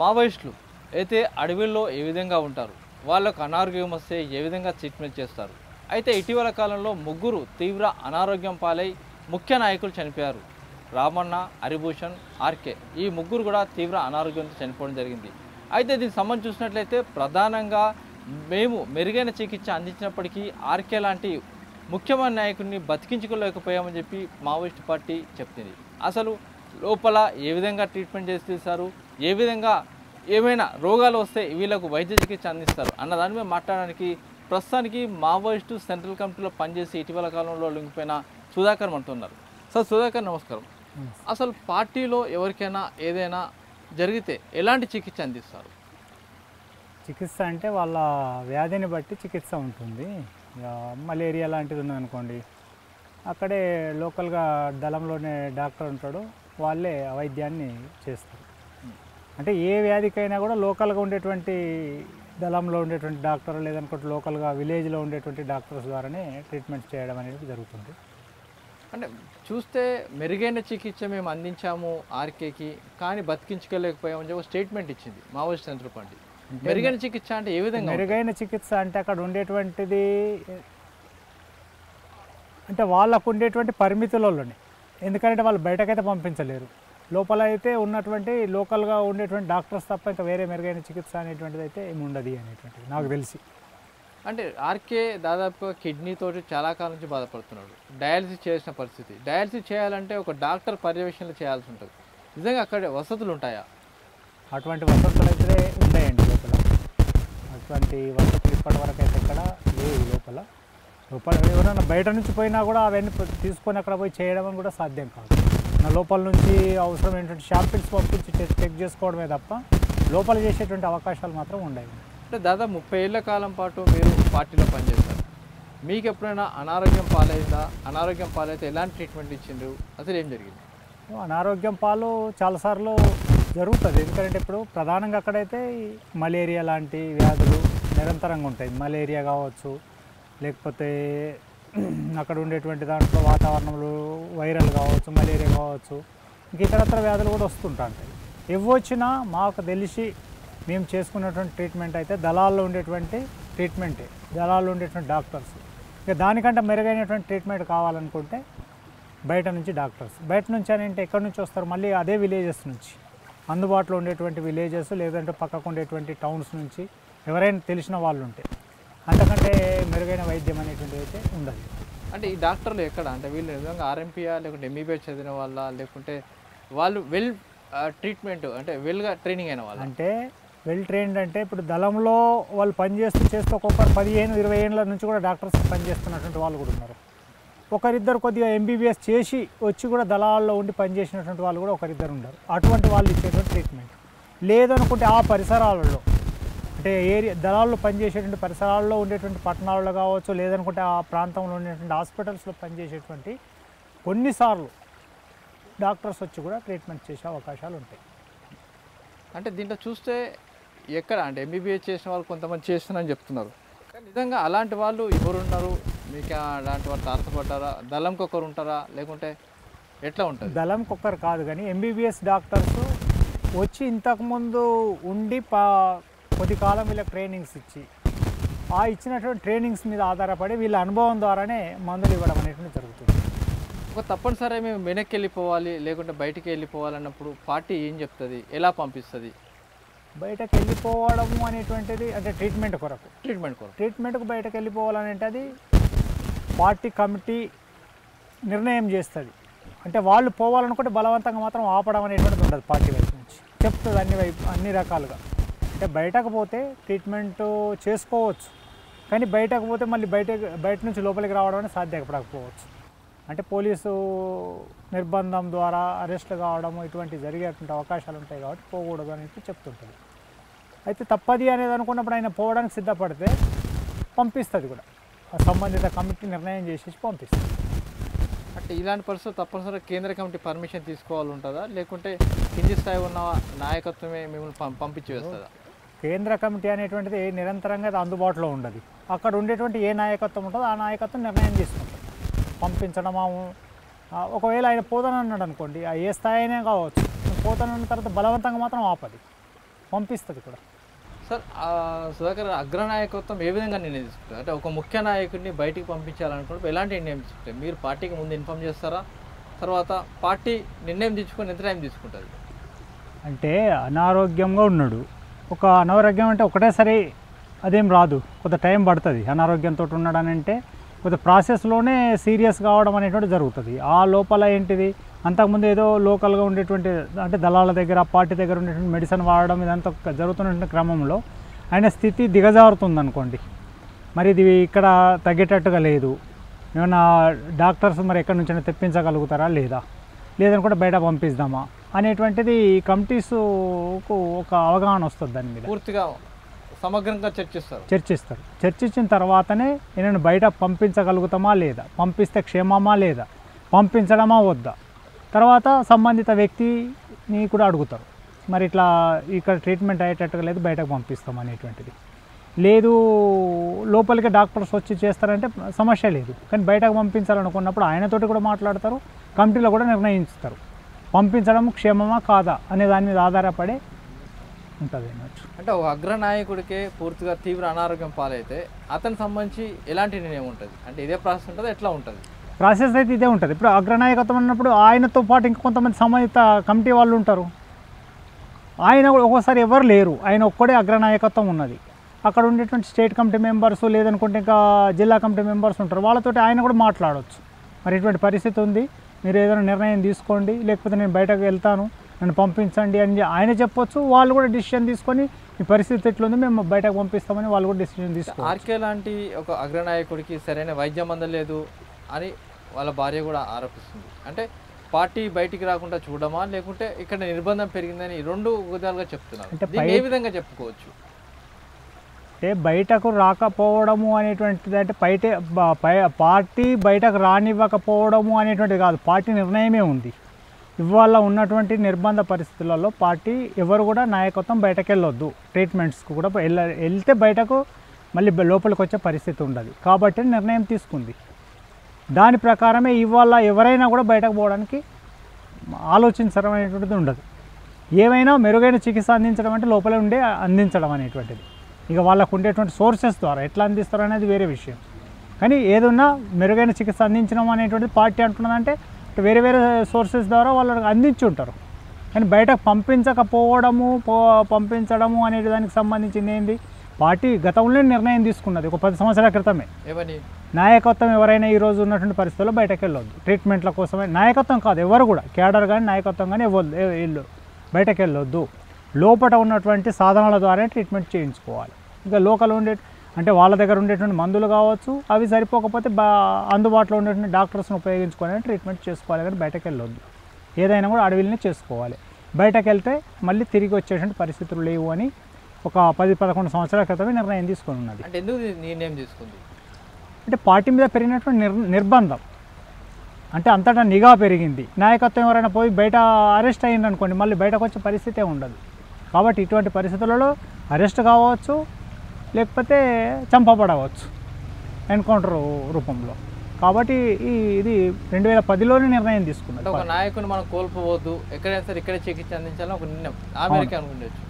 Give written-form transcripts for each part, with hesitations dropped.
మావోయిస్టులు అయితే అడవిలో ఏ విధంగా ఉంటారు, వాళ్ళకు అనారోగ్యం వస్తే ఏ విధంగా ట్రీట్మెంట్ చేస్తారు. అయితే ఇటీవల కాలంలో ముగ్గురు తీవ్ర అనారోగ్యం పాలై ముఖ్య నాయకులు చనిపోయారు. రామన్న, హరిభూషణ్, ఆర్కే ఈ ముగ్గురు కూడా తీవ్ర అనారోగ్యంతో చనిపోవడం జరిగింది. అయితే దీనికి సంబంధించి చూసినట్లయితే ప్రధానంగా మేము మెరుగైన చికిత్స అందించినప్పటికీ ఆర్కే లాంటి ముఖ్యమైన నాయకుడిని బతికించుకోలేకపోయామని చెప్పి మావోయిస్ట్ పార్టీ చెప్పింది. అసలు లోపల ఏ విధంగా ట్రీట్మెంట్ చేస్తారు, ఏ విధంగా ఏమైనా రోగాలు వస్తే వీళ్ళకు వైద్య చికిత్స అందిస్తారు అన్న దాని మీద మాట్లాడడానికి ప్రస్తుతానికి మావోయిస్టు సెంట్రల్ కమిటీలో పనిచేసి ఇటీవల కాలంలో లింకిపోయిన సుధాకర్ అంటున్నారు. సార్ సుధాకర్ నమస్కారం. అసలు పార్టీలో ఎవరికైనా ఏదైనా జరిగితే ఎలాంటి చికిత్స అందిస్తారు? చికిత్స అంటే వాళ్ళ వ్యాధిని బట్టి చికిత్స ఉంటుంది. మలేరియా లాంటిది ఉందనుకోండి, అక్కడే లోకల్గా దళంలోనే డాక్టర్ ఉంటాడు, వాళ్ళే వైద్యాన్ని చేస్తారు. అంటే ఏ వ్యాధికైనా కూడా లోకల్గా ఉండేటువంటి దళంలో ఉండేటువంటి డాక్టర్ లేదనుకుంటే లోకల్గా విలేజ్లో ఉండేటువంటి డాక్టర్స్ ద్వారానే ట్రీట్మెంట్ చేయడం అనేది జరుగుతుంది. అంటే చూస్తే మెరుగైన చికిత్స మేము అందించాము ఆర్కేకి, కానీ బతికించుకోలేకపోయామని చెప్పి స్టేట్మెంట్ ఇచ్చింది మావోయిస్ట్ సెంటర్ పార్టీ. మెరుగైన చికిత్స అంటే ఏ విధంగా? మెరుగైన చికిత్స అంటే అక్కడ ఉండేటువంటిది అంటే వాళ్ళకు ఉండేటువంటి పరిమితులలోనే, ఎందుకంటే వాళ్ళు బయటకైతే పంపించలేరు. లోపల అయితే ఉన్నటువంటి లోకల్గా ఉండేటువంటి డాక్టర్స్ తప్ప ఇంకా వేరే మెరుగైన చికిత్స అనేటువంటిది అయితే ఏమి ఉండదు అనేటువంటిది నాకు తెలిసి. అంటే ఆర్కే దాదాపుగా కిడ్నీతో చాలా కాలం నుంచి బాధపడుతున్నాడు, డయాలసిస్ చేసిన పరిస్థితి. డయాలసిస్ చేయాలంటే ఒక డాక్టర్ పర్యవేక్షణలు చేయాల్సి ఉంటుంది. నిజంగా అక్కడ వసతులు ఉంటాయా? అటువంటి వసతులు అయితే ఉంటాయండి లోపల. అటువంటి వసతులు ఇప్పటివరకు అయితే ఇక్కడ లేవు. లోపల లోపల ఎవరైనా బయట నుంచి పోయినా కూడా అవన్నీ తీసుకొని అక్కడ పోయి చేయడం కూడా సాధ్యం కాదు. నా లోపల నుంచి అవసరమైనటువంటి శాంపిల్స్ పంపించి చెక్ చేసుకోవడమే తప్ప లోపల చేసేటువంటి అవకాశాలు మాత్రం ఉండవు. అంటే దాదాపు 30 ఏళ్ల కాలం పాటు మీరు పార్టీలో పనిచేస్తారు. మీకు ఎప్పుడైనా అనారోగ్యం పాలైందా? అనారోగ్యం పాలైతే ఎలాంటి ట్రీట్మెంట్ ఇచ్చిండ్రు? అసలు ఏం జరిగింది? అనారోగ్యం పాలు చాలాసార్లు జరుగుతుంది. ఎందుకంటే ఇప్పుడు ప్రధానంగా అక్కడైతే మలేరియా లాంటి వ్యాధులు నిరంతరంగా ఉంటాయి. మలేరియా కావచ్చు, లేకపోతే అక్కడ ఉండేటువంటి దాంట్లో వాతావరణంలో వైరల్ కావచ్చు, మలేరియా కావచ్చు, ఇంక ఇతరత్ర వ్యాధులు కూడా వస్తుంటాయి. ఇవ్వచ్చినా మాకు తెలిసి మేము చేసుకున్నటువంటి ట్రీట్మెంట్ అయితే దళాల్లో ఉండేటువంటి ట్రీట్మెంటే, దళాల్లో ఉండేటువంటి డాక్టర్స్. ఇక దానికంటే మెరుగైనటువంటి ట్రీట్మెంట్ కావాలనుకుంటే బయట నుంచి డాక్టర్స్. బయట నుంచి అని అంటే ఎక్కడి నుంచి వస్తారు? మళ్ళీ అదే విలేజెస్ నుంచి, అందుబాటులో ఉండేటువంటి విలేజెస్ లేదంటే పక్కకు ఉండేటువంటి టౌన్స్ నుంచి ఎవరైనా తెలిసిన వాళ్ళు ఉంటే. అంతకంటే మెరుగైన వైద్యం అనేటువంటిది అయితే ఉండదు. అంటే ఈ డాక్టర్లు ఎక్కడ అంటే వీళ్ళు నిజంగా ఆర్ఎంపీయా లేకుంటే ఎంబీబీఎస్ చదివిన వాళ్ళ, లేకుంటే వాళ్ళు వెల్ ట్రీట్మెంట్ అంటే వెల్గా ట్రైనింగ్ అయిన వాళ్ళు? అంటే వెల్ ట్రైన్డ్ అంటే ఇప్పుడు దళంలో వాళ్ళు పనిచేస్తూ చేస్తూ ఒక్కొక్కరు 15-20 ఏళ్ళ నుంచి కూడా డాక్టర్స్ పనిచేస్తున్నటువంటి వాళ్ళు కూడా ఉన్నారు. ఒకరిద్దరు కొద్దిగా ఎంబీబీఎస్ చేసి వచ్చి కూడా దళాల్లో ఉండి పనిచేసినటువంటి వాళ్ళు కూడా ఒకరిద్దరు ఉన్నారు. అటువంటి వాళ్ళు ఇచ్చేటువంటి ట్రీట్మెంట్ లేదనుకుంటే ఆ పరిసరాలలో అంటే ఏరియా దళాల్లో పనిచేసేటువంటి పరిసరాల్లో ఉండేటువంటి పట్టణాల్లో కావచ్చు, లేదనుకుంటే ఆ ప్రాంతంలో ఉండేటువంటి హాస్పిటల్స్లో పనిచేసేటువంటి కొన్నిసార్లు డాక్టర్స్ వచ్చి కూడా ట్రీట్మెంట్ చేసే అవకాశాలు ఉంటాయి. అంటే దీంట్లో చూస్తే ఎక్కడ అంటే ఎంబీబీఎస్ చేసిన వాళ్ళు కొంతమంది చేస్తున్నారని చెప్తున్నారు, కానీ నిజంగా అలాంటి వాళ్ళు ఎవరున్నారు? మీకు అలాంటి వాళ్ళు తారసపడ్డారా? దళంకొకరు ఉంటారా లేకుంటే ఎట్లా ఉంటుంది? దళంకొకరు కాదు, కానీ ఎంబీబీఎస్ డాక్టర్స్ వచ్చి ఇంతకుముందు ఉండి కొద్ది కాలం వీళ్ళకి ట్రైనింగ్స్ ఇచ్చి ఆ ఇచ్చినటువంటి ట్రైనింగ్స్ మీద ఆధారపడి వీళ్ళ అనుభవం ద్వారానే మందులు ఇవ్వడం అనేటువంటి జరుగుతుంది. ఒక తప్పనిసరి మేము వెనక్కి వెళ్ళిపోవాలి లేకుంటే బయటికి వెళ్ళిపోవాలన్నప్పుడు పార్టీ ఏం చెప్తుంది, ఎలా పంపిస్తుంది? బయటకు వెళ్ళిపోవడము అనేటువంటిది అంటే ట్రీట్మెంట్కు బయటకు వెళ్ళిపోవాలని అంటే అది పార్టీ కమిటీ నిర్ణయం చేస్తుంది. అంటే వాళ్ళు పోవాలనుకుంటే బలవంతంగా మాత్రం ఆపడం అనేటువంటిది ఉండదు. పార్టీ వైపు నుంచి చెప్తుంది అన్ని రకాలుగా. అంటే బయటకు పోతే ట్రీట్మెంట్ చేసుకోవచ్చు, కానీ బయటకు పోతే మళ్ళీ బయట నుంచి లోపలికి రావడం అనేది సాధ్యపడకపోవచ్చు. అంటే పోలీసు నిర్బంధం ద్వారా అరెస్ట్ కావడము ఇటువంటి జరిగేటువంటి అవకాశాలు ఉంటాయి, కాబట్టి పోకూడదు అనేది చెప్తుంటుంది. అయితే తప్పది అనేది అనుకున్నప్పుడు ఆయన పోవడానికి సిద్ధపడితే పంపిస్తుంది కూడా, సంబంధిత కమిటీ నిర్ణయం చేసేసి పంపిస్తుంది. అంటే ఇలాంటి పరిస్థితులు తప్పనిసరిగా కేంద్ర కమిటీ పర్మిషన్ తీసుకోవాలి ఉంటుందా లేకుంటే కింది స్థాయి ఉన్న నాయకత్వమే మిమ్మల్ని పంపించి వేస్తుందా? కేంద్ర కమిటీ అనేటువంటిది నిరంతరంగా అందుబాటులో ఉండదు. అక్కడ ఉండేటువంటి ఏ నాయకత్వం ఉంటుందో ఆ నాయకత్వం నిర్ణయం తీసుకుంటుంది పంపించడమా. ఒకవేళ ఆయన పోతానన్నాడు అనుకోండి, ఏ స్థాయి అయినా కావచ్చు, పోతానన్న తర్వాత బలవంతంగా మాత్రం ఆపది. పంపిస్తుంది కూడా. సార్ సుధాకర్ అగ్రనాయకత్వం ఏ విధంగా నిర్ణయిస్తారు అంటే ఒక ముఖ్య నాయకుడిని బయటికి పంపించాలనుకున్నప్పుడు ఎలాంటి నిర్ణయం తీసుకుంటారు మీరు? పార్టీకి ముందు ఇన్ఫామ్ చేస్తారా, తర్వాత పార్టీ నిర్ణయం తీసుకొని ఎంత టైం తీసుకుంటుంది? అంటే అనారోగ్యంగా ఉన్నాడు, ఒక అనారోగ్యం అంటే ఒకటేసారి అదేం రాదు, కొంత టైం పడుతుంది. అనారోగ్యంతో ఉన్నాడని అంటే కొంత ప్రాసెస్లోనే సీరియస్ కావడం అనేటువంటి జరుగుతుంది. ఆ లోపల ఏంటిది అంతకుముందు ఏదో లోకల్గా ఉండేటువంటి అంటే దళాల దగ్గర పార్టీ దగ్గర ఉండేటువంటి మెడిసిన్ వాడడం ఇదంతా జరుగుతున్న క్రమంలో ఆయన స్థితి దిగజారుతుంది అనుకోండి. మరి ఇది ఇక్కడ తగ్గేటట్టుగా లేదు, ఏమైనా డాక్టర్స్ మరి ఎక్కడి నుంచైనా తెప్పించగలుగుతారా లేదా, లేదని కూడా బయట పంపిద్దామా అనేటువంటిది కమిటీస్కు ఒక అవగాహన వస్తుంది. దాని మీద పూర్తిగా సమగ్రంగా చర్చిస్తారు. చర్చించిన తర్వాతనే నేను బయట పంపించగలుగుతామా లేదా, పంపిస్తే క్షేమమా లేదా, పంపించడమా వద్దా, తర్వాత సంబంధిత వ్యక్తిని కూడా అడుగుతారు. మరి ఇట్లా ఇక్కడ ట్రీట్మెంట్ అయ్యేటట్టుగా లేదు బయటకు పంపిస్తాం అనేటువంటిది. లేదు లోపలికి డాక్టర్స్ వచ్చి చేస్తారంటే సమస్య లేదు, కానీ బయటకు పంపించాలనుకున్నప్పుడు ఆయనతోటి కూడా మాట్లాడతారు, కమిటీలో కూడా నిర్ణయించుతారు పంపించడం క్షేమమా కాదా అనే దాని మీద ఆధారపడే ఉంటుంది అనొచ్చు. అంటే ఒక అగ్రనాయకుడికే పూర్తిగా తీవ్ర అనారోగ్యం పాలైతే అతనికి సంబంధించి ఎలాంటి నిర్ణయం ఉంటుంది అంటే ఇదే ప్రాసెస్ ఉంటుంది, ఎట్లా ఉంటుంది ప్రాసెస్ అయితే ఇదే ఉంటుంది. ఇప్పుడు అగ్రనాయకత్వం అన్నప్పుడు ఆయనతో పాటు ఇంకొంతమంది సంబంధిత కమిటీ వాళ్ళు ఉంటారు, ఆయన కూడా ఒక్కోసారి ఎవరు లేరు, ఆయన ఒక్కడే అగ్రనాయకత్వం ఉన్నది. అక్కడ ఉండేటువంటి స్టేట్ కమిటీ మెంబర్స్ లేదనుకుంటే ఇంకా జిల్లా కమిటీ మెంబర్స్ ఉంటారు, వాళ్ళతో ఆయన కూడా మాట్లాడవచ్చు. మరి ఇటువంటి పరిస్థితి ఉంది, మీరు ఏదైనా నిర్ణయం తీసుకోండి, లేకపోతే నేను బయటకు వెళ్తాను నన్ను పంపించండి అని ఆయన చెప్పొచ్చు. వాళ్ళు కూడా డిసిషన్ తీసుకొని ఈ పరిస్థితి ఎట్లుంది మేము బయటకు పంపిస్తామని వాళ్ళు కూడా డిసిషన్ తీసుకున్నారు. ఆర్కే లాంటి ఒక అగ్రనాయకుడికి సరైన వైద్యం అందలేదు అని వాళ్ళ భార్య కూడా ఆరోపిస్తుంది. అంటే పార్టీ బయటికి రాకుండా చూడమా, లేకుంటే ఇక్కడ నిర్బంధం పెరిగిందని రెండు విధాలుగా చెప్తున్నారు. అంటే ఏ విధంగా చెప్పుకోవచ్చు అంటే బయటకు రాకపోవడము అనేటువంటిది అంటే పార్టీ బయటకు రానివ్వకపోవడము అనేటువంటిది కాదు, పార్టీ నిర్ణయమే ఉంది. ఇవాళ ఉన్నటువంటి నిర్బంధ పరిస్థితులలో పార్టీ ఎవరు కూడా నాయకత్వం బయటకు వెళ్ళొద్దు, ట్రీట్మెంట్స్కు కూడా వెళ్తే బయటకు మళ్ళీ లోపలికి వచ్చే పరిస్థితి ఉండదు కాబట్టి నిర్ణయం తీసుకుంది. దాని ప్రకారమే ఇవాళ ఎవరైనా కూడా బయటకు పోవడానికి ఆలోచించడం అనేటువంటిది ఉండదు. ఏమైనా మెరుగైన చికిత్స అందించడం అంటే లోపలే ఉండే అందించడం అనేటువంటిది. ఇక వాళ్ళకు ఉండేటువంటి సోర్సెస్ ద్వారా ఎట్లా అందిస్తారు అనేది వేరే విషయం, కానీ ఏదన్నా మెరుగైన చికిత్స అందించడం అనేటువంటిది పార్టీ అంటున్నదంటే వేరే వేరే సోర్సెస్ ద్వారా వాళ్ళకి అందించి ఉంటారు. కానీ బయటకు పంపించకపోవడము పంపించడము అనే దానికి సంబంధించింది ఏంటి, పార్టీ గతంలో నిర్ణయం తీసుకున్నది ఒక 10 సంవత్సరాల క్రితమే. నాయకత్వం ఎవరైనా ఈరోజు ఉన్నటువంటి పరిస్థితుల్లో బయటకు వెళ్ళొద్దు ట్రీట్మెంట్ల కోసమే. నాయకత్వం కాదు ఎవరు కూడా, కేడర్ కానీ నాయకత్వం కానీ ఇవ్వద్దు, బయటకు వెళ్ళొద్దు, లోపల ఉన్నటువంటి సాధనాల ద్వారా ట్రీట్మెంట్ చేయించుకోవాలి. ఇంకా లోకల్ ఉండే అంటే వాళ్ళ దగ్గర ఉండేటువంటి మందులు కావచ్చు, అవి సరిపోకపోతే అందుబాటులో ఉండేటువంటి డాక్టర్స్ని ఉపయోగించుకొని ట్రీట్మెంట్ చేసుకోవాలి, కానీ బయటకు వెళ్ళొద్దు. ఏదైనా కూడా అడవిలోనే చేసుకోవాలి, బయటకు వెళ్తే మళ్ళీ తిరిగి వచ్చేటువంటి పరిస్థితులు లేవు అని ఒక 10-11 సంవత్సరాల క్రితమే నిర్ణయం తీసుకొని ఉన్నది. అంటే ఎందుకు నిర్ణయం తీసుకుంది అంటే పార్టీ మీద పెరిగినటువంటి నిర్బంధం అంటే అంతటా నిఘా పెరిగింది. నాయకత్వం ఎవరైనా పోయి బయట అరెస్ట్ అయ్యింది అనుకోండి మళ్ళీ బయటకు వచ్చే పరిస్థితే ఉండదు. కాబట్టి ఇటువంటి పరిస్థితులలో అరెస్ట్ కావచ్చు, లేకపోతే చంపబడవచ్చు ఎన్కౌంటర్ రూపంలో. కాబట్టి ఇది 2010లోనే నిర్ణయం తీసుకున్నది. ఒక నాయకుని మనం కోల్పోవద్దు, ఎక్కడైనా సరే ఇక్కడే చికిత్స అందించాలని ఒక నిర్ణయం అమెరికా అనుకుండొచ్చు.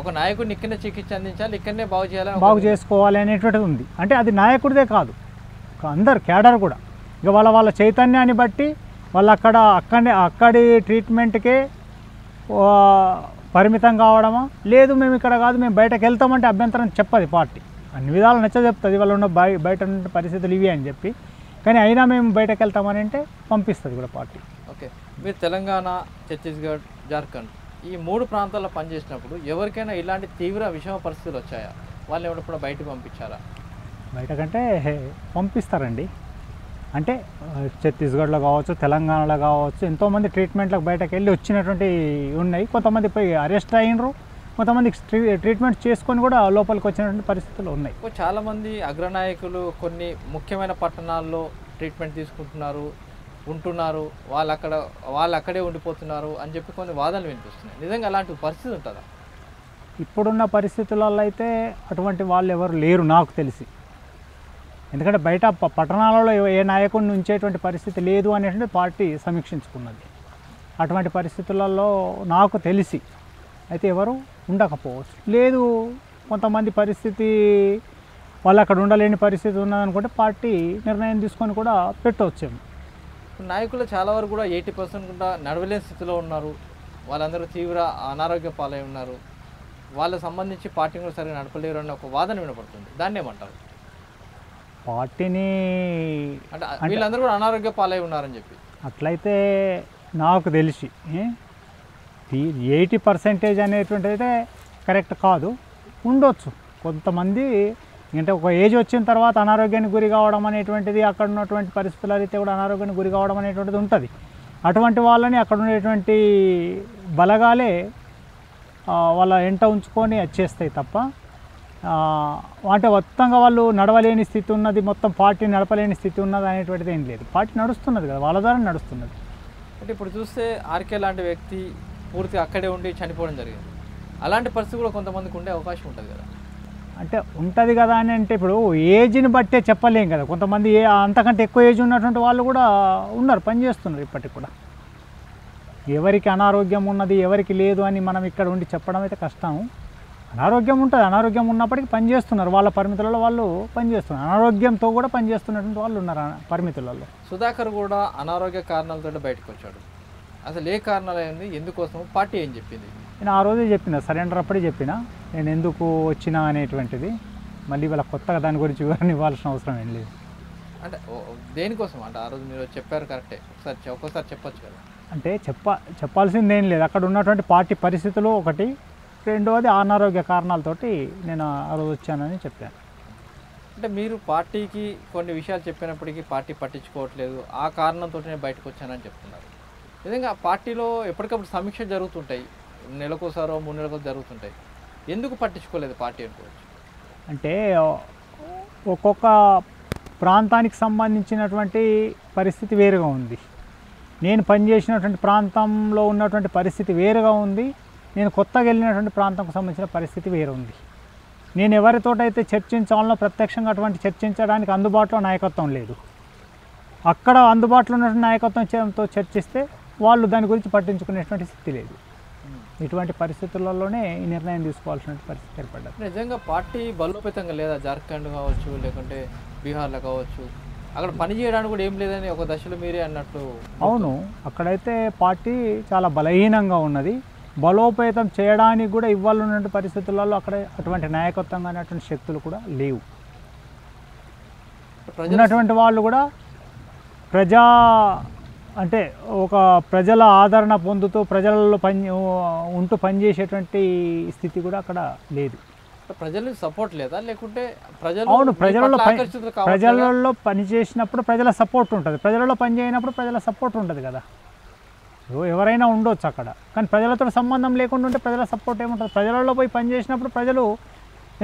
ఒక నాయకుడిని ఇక్కడనే చికిత్స అందించాలి, ఇక్కడనే బాగు చేసుకోవాలి అనేటువంటిది ఉంది. అంటే అది నాయకుడిదే కాదు, అందరు కేడర్ కూడా ఇక వాళ్ళ చైతన్యాన్ని బట్టి వాళ్ళు అక్కడి ట్రీట్మెంట్కే పరిమితం కావడమా, లేదు మేము ఇక్కడ కాదు మేము బయటకు వెళ్తామంటే అభ్యంతరం చెప్పదు పార్టీ, అన్ని విధాలు నచ్చ చెప్తుంది వాళ్ళు ఉన్న బయట ఉన్న పరిస్థితులు ఇవి అని చెప్పి. కానీ అయినా మేము బయటకు వెళ్తామని అంటే పంపిస్తుంది కూడా పార్టీ. ఓకే, మీరు తెలంగాణ, ఛత్తీస్గఢ్, జార్ఖండ్ ఈ 3 ప్రాంతాల్లో పనిచేసినప్పుడు ఎవరికైనా ఇలాంటి తీవ్ర విషమ పరిస్థితులు వచ్చాయా? వాళ్ళు ఎవరికైనా బయటకు పంపించారా? బయటకంటే పంపిస్తారండి. అంటే ఛత్తీస్గఢ్లో కావచ్చు, తెలంగాణలో కావచ్చు ఎంతోమంది ట్రీట్మెంట్లకు బయటకు వెళ్ళి వచ్చినటువంటి ఉన్నాయి. కొంతమంది పోయి అరెస్ట్ అయినరు, కొంతమంది ట్రీట్మెంట్ చేసుకొని కూడా లోపలికి వచ్చినటువంటి పరిస్థితులు ఉన్నాయి. చాలామంది అగ్రనాయకులు కొన్ని ముఖ్యమైన పట్టణాల్లో ట్రీట్మెంట్ తీసుకుంటున్నారు, ఉంటున్నారు, వాళ్ళు అక్కడే ఉండిపోతున్నారు అని చెప్పి కొన్ని వాదనలు వినిపిస్తున్నాయి. నిజంగా అలాంటి పరిస్థితి ఉంటుందా? ఇప్పుడున్న పరిస్థితులలో అయితే అటువంటి వాళ్ళు ఎవరు లేరు నాకు తెలిసి, ఎందుకంటే బయట పట్టణాలలో ఏ నాయకుడిని ఉంచేటువంటి పరిస్థితి లేదు అనేటువంటి పార్టీ సమీక్షించుకున్నది. అటువంటి పరిస్థితులలో నాకు తెలిసి అయితే ఎవరు ఉండకపోవచ్చు. లేదు కొంతమంది పరిస్థితి వాళ్ళు అక్కడ ఉండలేని పరిస్థితి ఉన్నదనుకుంటే పార్టీ నిర్ణయం తీసుకొని కూడా పెట్టవచ్చేమో. నాయకులు చాలా వరకు కూడా 80% కూడా నడవలేని స్థితిలో ఉన్నారు. వాళ్ళందరూ తీవ్ర అనారోగ్య పాలై ఉన్నారు. వాళ్ళకి సంబంధించి పార్టీని కూడా సరిగా నడపలేరు అన్న ఒక వాదన వినపడుతుంది. దాన్ని ఏమంటారు? పార్టీని అంటే వీళ్ళందరూ కూడా అనారోగ్య పాలై ఉన్నారని చెప్పి అట్లయితే నాకు తెలిసి 80% అనేటువంటిది అయితే కరెక్ట్ కాదు, ఉండొచ్చు. కొంతమంది అంటే ఒక ఏజ్ వచ్చిన తర్వాత అనారోగ్యానికి గురి కావడం అనేటువంటిది అక్కడ ఉన్నటువంటి పరిస్థితుల రీతే కూడా అనారోగ్యానికి గురి కావడం అనేటువంటిది ఉంటుంది. అటువంటి వాళ్ళని అక్కడ ఉండేటువంటి బలగాలే వాళ్ళ ఎంట ఉంచుకొని వచ్చేస్తాయి తప్ప అంటే మొత్తంగా వాళ్ళు నడవలేని స్థితి ఉన్నది, మొత్తం పార్టీ నడపలేని స్థితి ఉన్నది అనేటువంటిది ఏం లేదు. పార్టీ నడుస్తున్నది కదా, వాళ్ళ ద్వారా నడుస్తున్నది. అంటే ఇప్పుడు చూస్తే ఆర్కే లాంటి వ్యక్తి పూర్తిగా అక్కడే ఉండి చనిపోవడం జరిగింది. అలాంటి పరిస్థితి కూడా కొంతమందికి ఉండే అవకాశం ఉంటుంది కదా. అంటే ఉంటుంది కదా అని అంటే ఇప్పుడు ఏజ్ని బట్టే చెప్పలేం కదా. కొంతమంది అంతకంటే ఎక్కువ ఏజ్ ఉన్నటువంటి వాళ్ళు కూడా ఉన్నారు, పనిచేస్తున్నారు ఇప్పటికి కూడా. ఎవరికి అనారోగ్యం ఉన్నది ఎవరికి లేదు అని మనం ఇక్కడ ఉండి చెప్పడం అయితే కష్టం. అనారోగ్యం ఉంటుంది, అనారోగ్యం ఉన్నప్పటికీ పనిచేస్తున్నారు, వాళ్ళ పరిమితులలో వాళ్ళు పనిచేస్తున్నారు. అనారోగ్యంతో కూడా పనిచేస్తున్నటువంటి వాళ్ళు ఉన్నారు పరిమితులలో. సుధాకర్ కూడా అనారోగ్య కారణాలతో బయటకు వచ్చాడు. అసలు ఏ కారణాలు అయింది, ఎందుకోసం, పార్టీ ఏం చెప్పింది? నేను ఆ రోజే చెప్పిన, సరెండర్ అప్పుడే చెప్పిన నేను ఎందుకు వచ్చినా అనేటువంటిది. మళ్ళీ వాళ్ళ కొత్తగా దాని గురించి వివరణ ఇవ్వాల్సిన అవసరం ఏం లేదు. అంటే దేనికోసం అంటే ఆ రోజు మీరు చెప్పారు కరెక్టే, ఒక్కోసారి చెప్పచ్చు కదా. అంటే చెప్పాల్సింది ఏం లేదు, అక్కడ ఉన్నటువంటి పార్టీ పరిస్థితులు ఒకటి, రెండవది అనారోగ్య కారణాలతోటి నేను ఆ రోజు వచ్చానని చెప్పాను. అంటే మీరు పార్టీకి కొన్ని విషయాలు చెప్పినప్పటికీ పార్టీ పట్టించుకోవట్లేదు, ఆ కారణంతో నేను బయటకు వచ్చానని చెప్తున్నారు. నిజంగా పార్టీలో ఎప్పటికప్పుడు సమీక్ష జరుగుతుంటాయి, నెలకోసారో 3 నెలలకు జరుగుతుంటాయి, ఎందుకు పట్టించుకోలేదు పార్టీ అనుకోవచ్చు? అంటే ఒక్కొక్క ప్రాంతానికి సంబంధించినటువంటి పరిస్థితి వేరుగా ఉంది. నేను పనిచేసినటువంటి ప్రాంతంలో ఉన్నటువంటి పరిస్థితి వేరుగా ఉంది, నేను కొత్తగా వెళ్ళినటువంటి ప్రాంతంకు సంబంధించిన పరిస్థితి వేరు ఉంది. నేను ఎవరితోటైతే చర్చించాలనో ప్రత్యక్షంగా అటువంటి చర్చించడానికి అందుబాటులో నాయకత్వం లేదు. అక్కడ అందుబాటులో ఉన్నటువంటి నాయకత్వంతో చర్చిస్తే వాళ్ళు దాని గురించి పట్టించుకునేటువంటి స్థితి లేదు. ఇటువంటి పరిస్థితులలోనే ఈ నిర్ణయం తీసుకోవాల్సిన పరిస్థితి ఏర్పడ్డది. నిజంగా పార్టీ బలోపేతంగా లేదా, జార్ఖండ్ కావచ్చు లేకుంటే బీహార్లో కావచ్చు, అక్కడ పని చేయడానికి కూడా ఏం లేదని ఒక దశలో మీరే అన్నట్లు. అవును, అక్కడైతే పార్టీ చాలా బలహీనంగా ఉన్నది. బలోపేతం చేయడానికి కూడా ఇవ్వాలి ఉన్నటువంటి పరిస్థితులలో అక్కడ అటువంటి నాయకత్వంగా అటువంటి శక్తులు కూడా లేవు. ఉన్నటువంటి వాళ్ళు కూడా ప్రజా అంటే ఒక ప్రజల ఆదరణ పొందుతూ ప్రజలలో ఉంటూ పనిచేసేటువంటి స్థితి కూడా అక్కడ లేదు. ప్రజలు సపోర్ట్ లేదా లేకుంటే ప్రజలు? అవును, ప్రజలలో పనిచేసినప్పుడు ప్రజల సపోర్ట్ ఉంటుంది, ప్రజలలో పని చేయనప్పుడు ప్రజల సపోర్ట్ ఉంటుంది కదా. ఎవరైనా ఉండొచ్చు అక్కడ, కానీ ప్రజలతో సంబంధం లేకుండా ఉంటే ప్రజల సపోర్ట్ ఏముంటుంది? ప్రజలలో పోయి పనిచేసినప్పుడు ప్రజలు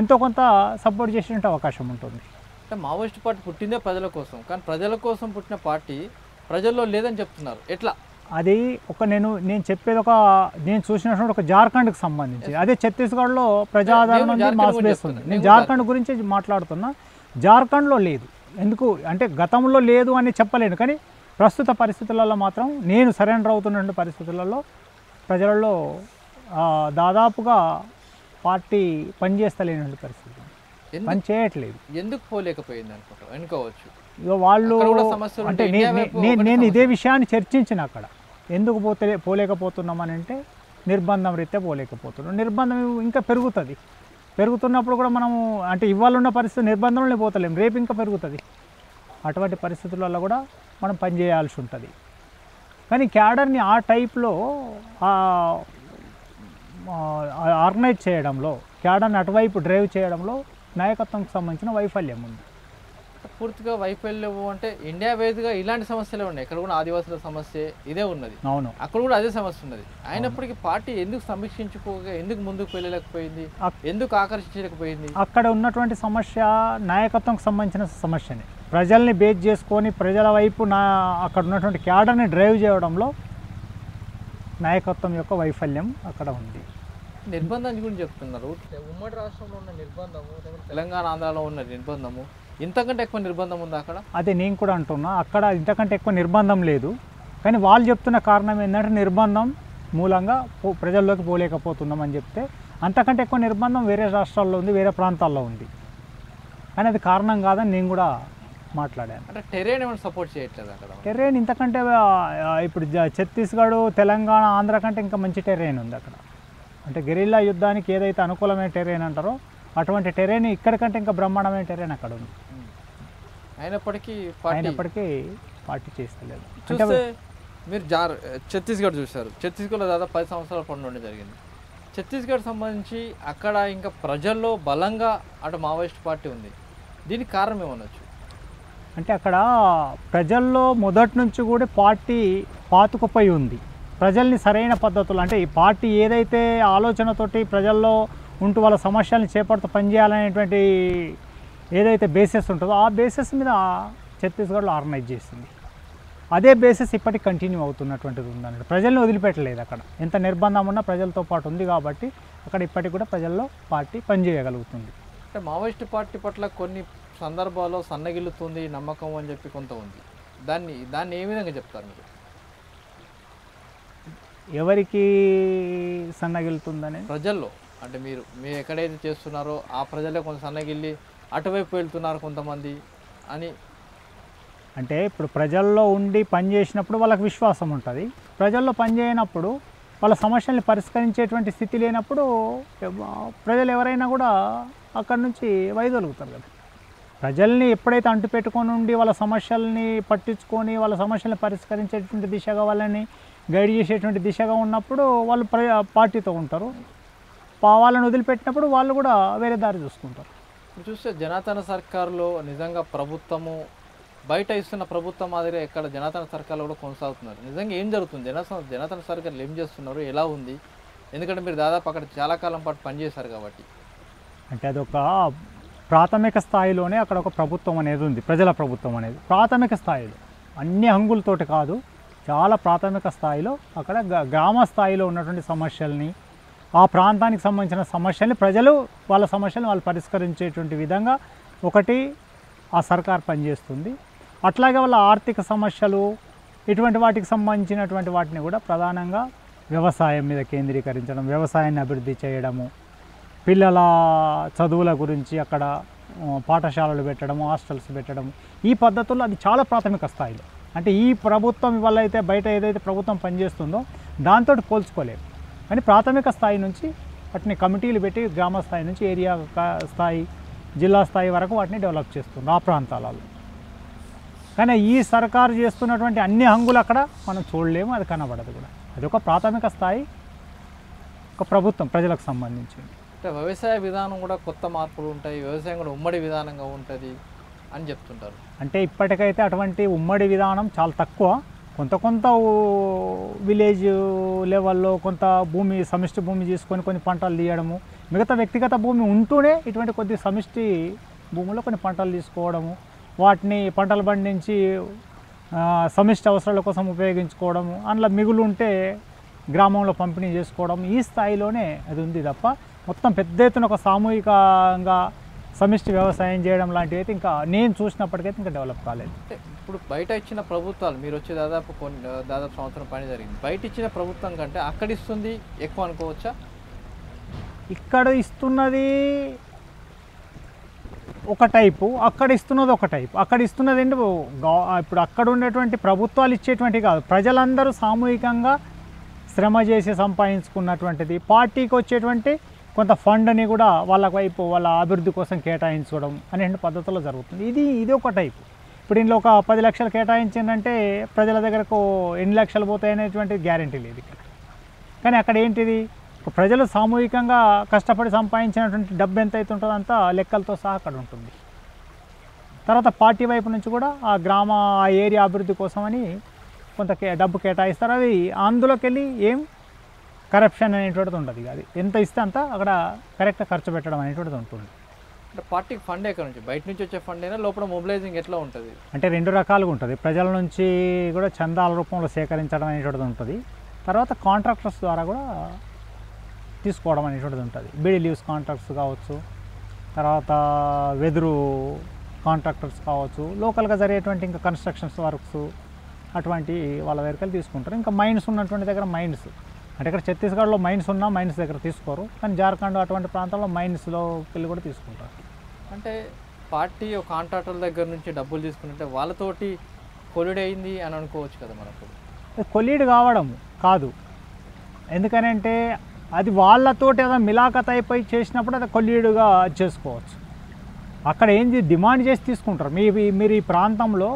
ఎంతో కొంత సపోర్ట్ చేసే అవకాశం ఉంటుంది. అంటే మావోయిస్ట్ పార్టీ పుట్టిందే ప్రజల కోసం, కానీ ప్రజల కోసం పుట్టిన పార్టీ ప్రజల్లో లేదని చెప్తున్నారు, ఎట్లా? అది ఒక నేను చెప్పేది ఒక నేను చూసినటువంటి ఒక జార్ఖండ్కి సంబంధించి. అదే ఛత్తీస్గఢ్లో ప్రజాదరణ మాసివేస్తుంది. నేను జార్ఖండ్ గురించి మాట్లాడుతున్నా. జార్ఖండ్లో లేదు, ఎందుకు అంటే గతంలో లేదు అని చెప్పలేను, కానీ ప్రస్తుత పరిస్థితులలో మాత్రం నేను సరెండర్ అవుతున్నటువంటి పరిస్థితులలో ప్రజలలో దాదాపుగా పార్టీ పనిచేస్తలేనటువంటి పరిస్థితి, పని చేయట్లేదు. ఎందుకు పోలేకపోయింది అనుకుంటారు అనుకోవచ్చు ఇక వాళ్ళు. అంటే నేను ఇదే విషయాన్ని చర్చించిన అక్కడ, ఎందుకు పోలేకపోతున్నామని అంటే నిర్బంధం రీతే పోలేకపోతున్నాం. నిర్బంధం ఇంకా పెరుగుతుంది, పెరుగుతున్నప్పుడు కూడా మనము అంటే ఇవాళ ఉన్న పరిస్థితి నిర్బంధంలోనే పోతలేము, రేపు ఇంకా పెరుగుతుంది. అటువంటి పరిస్థితులలో కూడా మనం పనిచేయాల్సి ఉంటుంది. కానీ క్యాడర్ని ఆ టైప్లో ఆర్గనైజ్ చేయడంలో, క్యాడర్ని అటువైపు డ్రైవ్ చేయడంలో నాయకత్వంకి సంబంధించిన వైఫల్యం ఉంది. పూర్తిగా వైఫల్యం అంటే ఇండియా వైజ్గా ఇలాంటి సమస్యలే ఉన్నాయి. ఇక్కడ కూడా ఆదివాసుల సమస్య ఇదే ఉన్నది. అవును, అక్కడ కూడా అదే సమస్య ఉన్నది. అయినప్పటికీ పార్టీ ఎందుకు సమీక్షించుకోగా ఎందుకు ముందుకు వెళ్ళలేకపోయింది, ఎందుకు ఆకర్షించలేకపోయింది? అక్కడ ఉన్నటువంటి సమస్య నాయకత్వంకి సంబంధించిన సమస్యని ప్రజల్ని బేస్ చేసుకొని ప్రజల వైపు అక్కడ ఉన్నటువంటి క్యాడర్ని డ్రైవ్ చేయడంలో నాయకత్వం యొక్క వైఫల్యం అక్కడ ఉంది. నిర్బంధం గురించి చెప్తున్నారు. ఉమ్మడి రాష్ట్రంలో ఉన్న నిర్బంధము, తెలంగాణ ఆంధ్రాలో ఉన్న నిర్బంధము, ఇంతకంటే ఎక్కువ నిర్బంధం ఉందా అక్కడ? అదే నేను కూడా అంటున్నా, అక్కడ ఇంతకంటే ఎక్కువ నిర్బంధం లేదు. కానీ వాళ్ళు చెప్తున్న కారణం ఏంటంటే నిర్బంధం మూలంగా ప్రజల్లోకి పోలేకపోతున్నామని చెప్తే అంతకంటే ఎక్కువ నిర్బంధం వేరే రాష్ట్రాల్లో ఉంది, వేరే ప్రాంతాల్లో ఉంది అనేది కారణం కాదని నేను కూడా మాట్లాడాను. అంటే టెర్రేన్ ఏమైనా సపోర్ట్ చేయట్లేదు అక్కడ? టెర్రేన్ ఇంతకంటే ఇప్పుడు ఛత్తీస్గఢ్, తెలంగాణ, ఆంధ్ర కంటే ఇంకా మంచి టెర్రేన్ ఉంది అక్కడ. అంటే గెరిల్లా యుద్ధానికి ఏదైతే అనుకూలమైన టెర్రేన్ అంటారో అటువంటి టెర్రేన్ ఇక్కడికంటే ఇంకా బ్రహ్మాండమైన టెర్రేన్ అక్కడ ఉంది. అయినప్పటికీ పార్టీ చేస్తలేదు. అంటే మీరు ఛత్తీస్గఢ్ చూశారు, ఛత్తీస్గఢ్లో దాదాపు 10 సంవత్సరాల పండుగ జరిగింది. ఛత్తీస్గఢ్ సంబంధించి అక్కడ ఇంకా ప్రజల్లో బలంగా అటు మావోయిస్ట్ పార్టీ ఉంది, దీనికి కారణం ఏమనొచ్చు? అంటే అక్కడ ప్రజల్లో మొదటి నుంచి కూడా పార్టీ పాతుకుపోయి ఉంది. ప్రజల్ని సరైన పద్ధతులు అంటే ఈ పార్టీ ఏదైతే ఆలోచనతోటి ప్రజల్లో ఉంటూ వాళ్ళ సమస్యలను చేపడుతూ పనిచేయాలనేటువంటి ఏదైతే బేసిస్ ఉంటుందో ఆ బేసిస్ మీద ఛత్తీస్గఢ్లో ఆర్గనైజ్ చేసింది. అదే బేసిస్ ఇప్పటికి కంటిన్యూ అవుతున్నటువంటిది ఉందన్నట్టు. ప్రజల్ని వదిలిపెట్టలేదు అక్కడ, ఎంత నిర్బంధం ఉన్నా ప్రజలతో పాటు ఉంది కాబట్టి అక్కడ ఇప్పటికి కూడా ప్రజల్లో పార్టీ పనిచేయగలుగుతుంది. అంటే మావోయిస్ట్ పార్టీ పట్ల కొన్ని సందర్భాల్లో సన్నగిల్లుతుంది నమ్మకం అని చెప్పి కొంత ఉంది, దాన్ని ఏ విధంగా చెప్తారు మీరు? ఎవరికి సన్నగిల్లుతుందని? ప్రజల్లో. అంటే మీరు ఎక్కడైతే చేస్తున్నారో ఆ ప్రజల్లో కొంత సన్నగిల్లి అటువైపు వెళ్తున్నారు కొంతమంది అని. అంటే ఇప్పుడు ప్రజల్లో ఉండి పనిచేసినప్పుడు వాళ్ళకి విశ్వాసం ఉంటుంది, ప్రజల్లో పనిచేయనప్పుడు వాళ్ళ సమస్యల్ని పరిష్కరించేటువంటి స్థితి లేనప్పుడు ప్రజలు ఎవరైనా కూడా అక్కడి నుంచి వైదొలుగుతారు కదా. ప్రజల్ని ఎప్పుడైతే అంటు పెట్టుకొని ఉండి వాళ్ళ సమస్యల్ని పట్టించుకొని వాళ్ళ సమస్యల్ని పరిష్కరించేటువంటి దిశగా వాళ్ళని గైడ్ చేసేటువంటి దిశగా ఉన్నప్పుడు వాళ్ళు పార్టీతో ఉంటారు, వాళ్ళని వదిలిపెట్టినప్పుడు వాళ్ళు కూడా వేరే దారి చూసుకుంటారు. చూస్తే జనతన సర్కార్లో నిజంగా ప్రభుత్వము బయట ఇస్తున్న ప్రభుత్వం మాదిరి ఇక్కడ జనతన సర్కార్లో కూడా కొనసాగుతున్నారు. నిజంగా ఏం జరుగుతుంది? జనతన సర్కార్లు ఏం చేస్తున్నారు, ఎలా ఉంది? ఎందుకంటే మీరు దాదాపు అక్కడ చాలా కాలం పాటు పనిచేశారు కాబట్టి. అంటే అదొక ప్రాథమిక స్థాయిలోనే అక్కడ ఒక ప్రభుత్వం అనేది ఉంది, ప్రజల ప్రభుత్వం అనేది ప్రాథమిక స్థాయిలో, అన్ని హంగులతోటి కాదు, చాలా ప్రాథమిక స్థాయిలో అక్కడ గ్రామ స్థాయిలో ఉన్నటువంటి సమస్యల్ని, ఆ ప్రాంతానికి సంబంధించిన సమస్యల్ని, ప్రజలు వాళ్ళ సమస్యలను వాళ్ళు పరిష్కరించేటువంటి విధంగా ఒకటి ఆ సర్కార్ పనిచేస్తుంది. అట్లాగే వాళ్ళ ఆర్థిక సమస్యలు ఇటువంటి వాటికి సంబంధించినటువంటి వాటిని కూడా ప్రధానంగా వ్యవసాయం మీద కేంద్రీకరించడం, వ్యవసాయాన్ని అభివృద్ధి చేయడము, పిల్లల చదువుల గురించి అక్కడ పాఠశాలలు పెట్టడం, హాస్టల్స్ పెట్టడం, ఈ పద్ధతుల్లో అది చాలా ప్రాథమిక స్థాయిలో. అంటే ఈ ప్రభుత్వం ఇవాళ అయితే బయట ఏదైతే ప్రభుత్వం పనిచేస్తుందో దాంతో పోల్చుకోలేము. కానీ ప్రాథమిక స్థాయి నుంచి వాటిని కమిటీలు పెట్టి గ్రామ స్థాయి నుంచి ఏరియా స్థాయి, జిల్లా స్థాయి వరకు వాటిని డెవలప్ చేస్తుంది ఆ ప్రాంతాలలో. కానీ ఈ సర్కారు చేస్తున్నటువంటి అన్ని హంగులు అక్కడ మనం చూడలేము, అది కనబడదు కూడా. అది ఒక ప్రాథమిక స్థాయి ఒక ప్రభుత్వం ప్రజలకు సంబంధించింది. అంటే వ్యవసాయ విధానం కూడా కొత్త మార్పులు ఉంటాయి, వ్యవసాయం కూడా ఉమ్మడి విధానంగా ఉంటుంది అని చెప్తుంటారు. అంటే ఇప్పటికైతే అటువంటి ఉమ్మడి విధానం చాలా తక్కువ. కొంత విలేజ్ లెవెల్లో కొంత భూమి, సమిష్టి భూమి తీసుకొని కొన్ని పంటలు తీయడము, మిగతా వ్యక్తిగత భూమి ఉంటూనే ఇటువంటి కొద్ది సమిష్టి భూముల్లో కొన్ని పంటలు తీసుకోవడము, వాటిని పంటలు పండించి సమిష్టి అవసరాల కోసం ఉపయోగించుకోవడము, అందులో మిగులు ఉంటే గ్రామంలో పంపిణీ చేసుకోవడం, ఈ స్థాయిలోనే అది ఉంది తప్ప మొత్తం పెద్ద ఎత్తున ఒక సామూహికంగా సమిష్టి వ్యవసాయం చేయడం లాంటివి అయితే ఇంకా నేను చూసినప్పటికైతే ఇంకా డెవలప్ కాలేదు. ఇప్పుడు బయట ఇచ్చిన ప్రభుత్వాలు మీరు వచ్చే దాదాపు సంవత్సరం పైన జరిగింది, బయట ఇచ్చిన ప్రభుత్వం కంటే అక్కడ ఇస్తుంది ఎక్కువ అనుకోవచ్చా? ఇక్కడ ఇస్తున్నది ఒక టైపు, అక్కడ ఇస్తున్నది ఒక టైపు. అక్కడ ఇస్తున్నది ఏంటి, ఇప్పుడు అక్కడ ఉండేటువంటి ప్రభుత్వాలు ఇచ్చేటువంటి కాదు, ప్రజలందరూ సామూహికంగా శ్రమ చేసి సంపాదించుకున్నటువంటిది. పార్టీకి వచ్చేటువంటి కొంత ఫండ్ని కూడా వాళ్ళ వైపు వాళ్ళ అభివృద్ధి కోసం కేటాయించడం అనే పద్ధతిలో జరుగుతుంది. ఇది ఒక టైపు. ఇప్పుడు ఇంట్లో ఒక 10 లక్షలు కేటాయించిందంటే ప్రజల దగ్గరకు 8 లక్షలు పోతాయనేటువంటి గ్యారంటీ లేదు ఇక్కడ. కానీ అక్కడ ఏంటిది, ప్రజలు సామూహికంగా కష్టపడి సంపాదించినటువంటి డబ్బు ఎంత అయితే ఉంటుందో అంతా లెక్కలతో సహా అక్కడ ఉంటుంది. తర్వాత పార్టీ వైపు నుంచి కూడా ఆ గ్రామ ఆ ఏరియా అభివృద్ధి కోసం అని కొంత డబ్బు కేటాయిస్తారు. అది అందులోకి వెళ్ళి ఏం కరప్షన్ అనేటువంటిది ఉండదు, అది ఎంత ఇస్తే అంత అక్కడ కరెక్ట్గా ఖర్చు పెట్టడం అనేటువంటిది ఉంటుంది. అంటే పార్టీకి ఫండ్ ఎక్కడ నుంచి, బయట నుంచి వచ్చే ఫండ్ అయినా లోపల మొబిలైజింగ్ ఎట్లా ఉంటుంది? అంటే 2 రకాలుగా ఉంటుంది. ప్రజల నుంచి కూడా చందాల రూపంలో సేకరించడం అనేటువంటిది ఉంటుంది, తర్వాత కాంట్రాక్టర్స్ ద్వారా కూడా తీసుకోవడం అనేటువంటిది ఉంటుంది. బీడీ లీవ్స్ కాంట్రాక్ట్స్ కావచ్చు, తర్వాత వెదురు కాంట్రాక్టర్స్ కావచ్చు, లోకల్గా జరిగేటువంటి ఇంకా కన్స్ట్రక్షన్స్ వర్క్స్ అటువంటి వాళ్ళ దగ్గరికి తీసుకుంటారు. ఇంకా మైన్స్ ఉన్నటువంటి దగ్గర మైన్స్, అంటే ఇక్కడ ఛత్తీస్గఢ్లో మైన్స్ ఉన్నా మైన్స్ దగ్గర తీసుకోరు, కానీ జార్ఖండ్ అటువంటి ప్రాంతాల్లో మైన్స్లోకి కూడా తీసుకుంటారు. అంటే పార్టీ కాంట్రాక్టర్ల దగ్గర నుంచి డబ్బులు తీసుకుంటే వాళ్ళతోటి కొలీడ్ అయింది అని అనుకోవచ్చు కదా మనకు. కొలీడ్ కావడం కాదు, ఎందుకనంటే అది వాళ్ళతోటి ఏదో మిలాఖత్ అయిపోయి చేసినప్పుడు అది కొలీడుగా చేసుకోవచ్చు. అక్కడ ఏంది డిమాండ్ చేసి తీసుకుంటారు, మీరు ఈ ప్రాంతంలో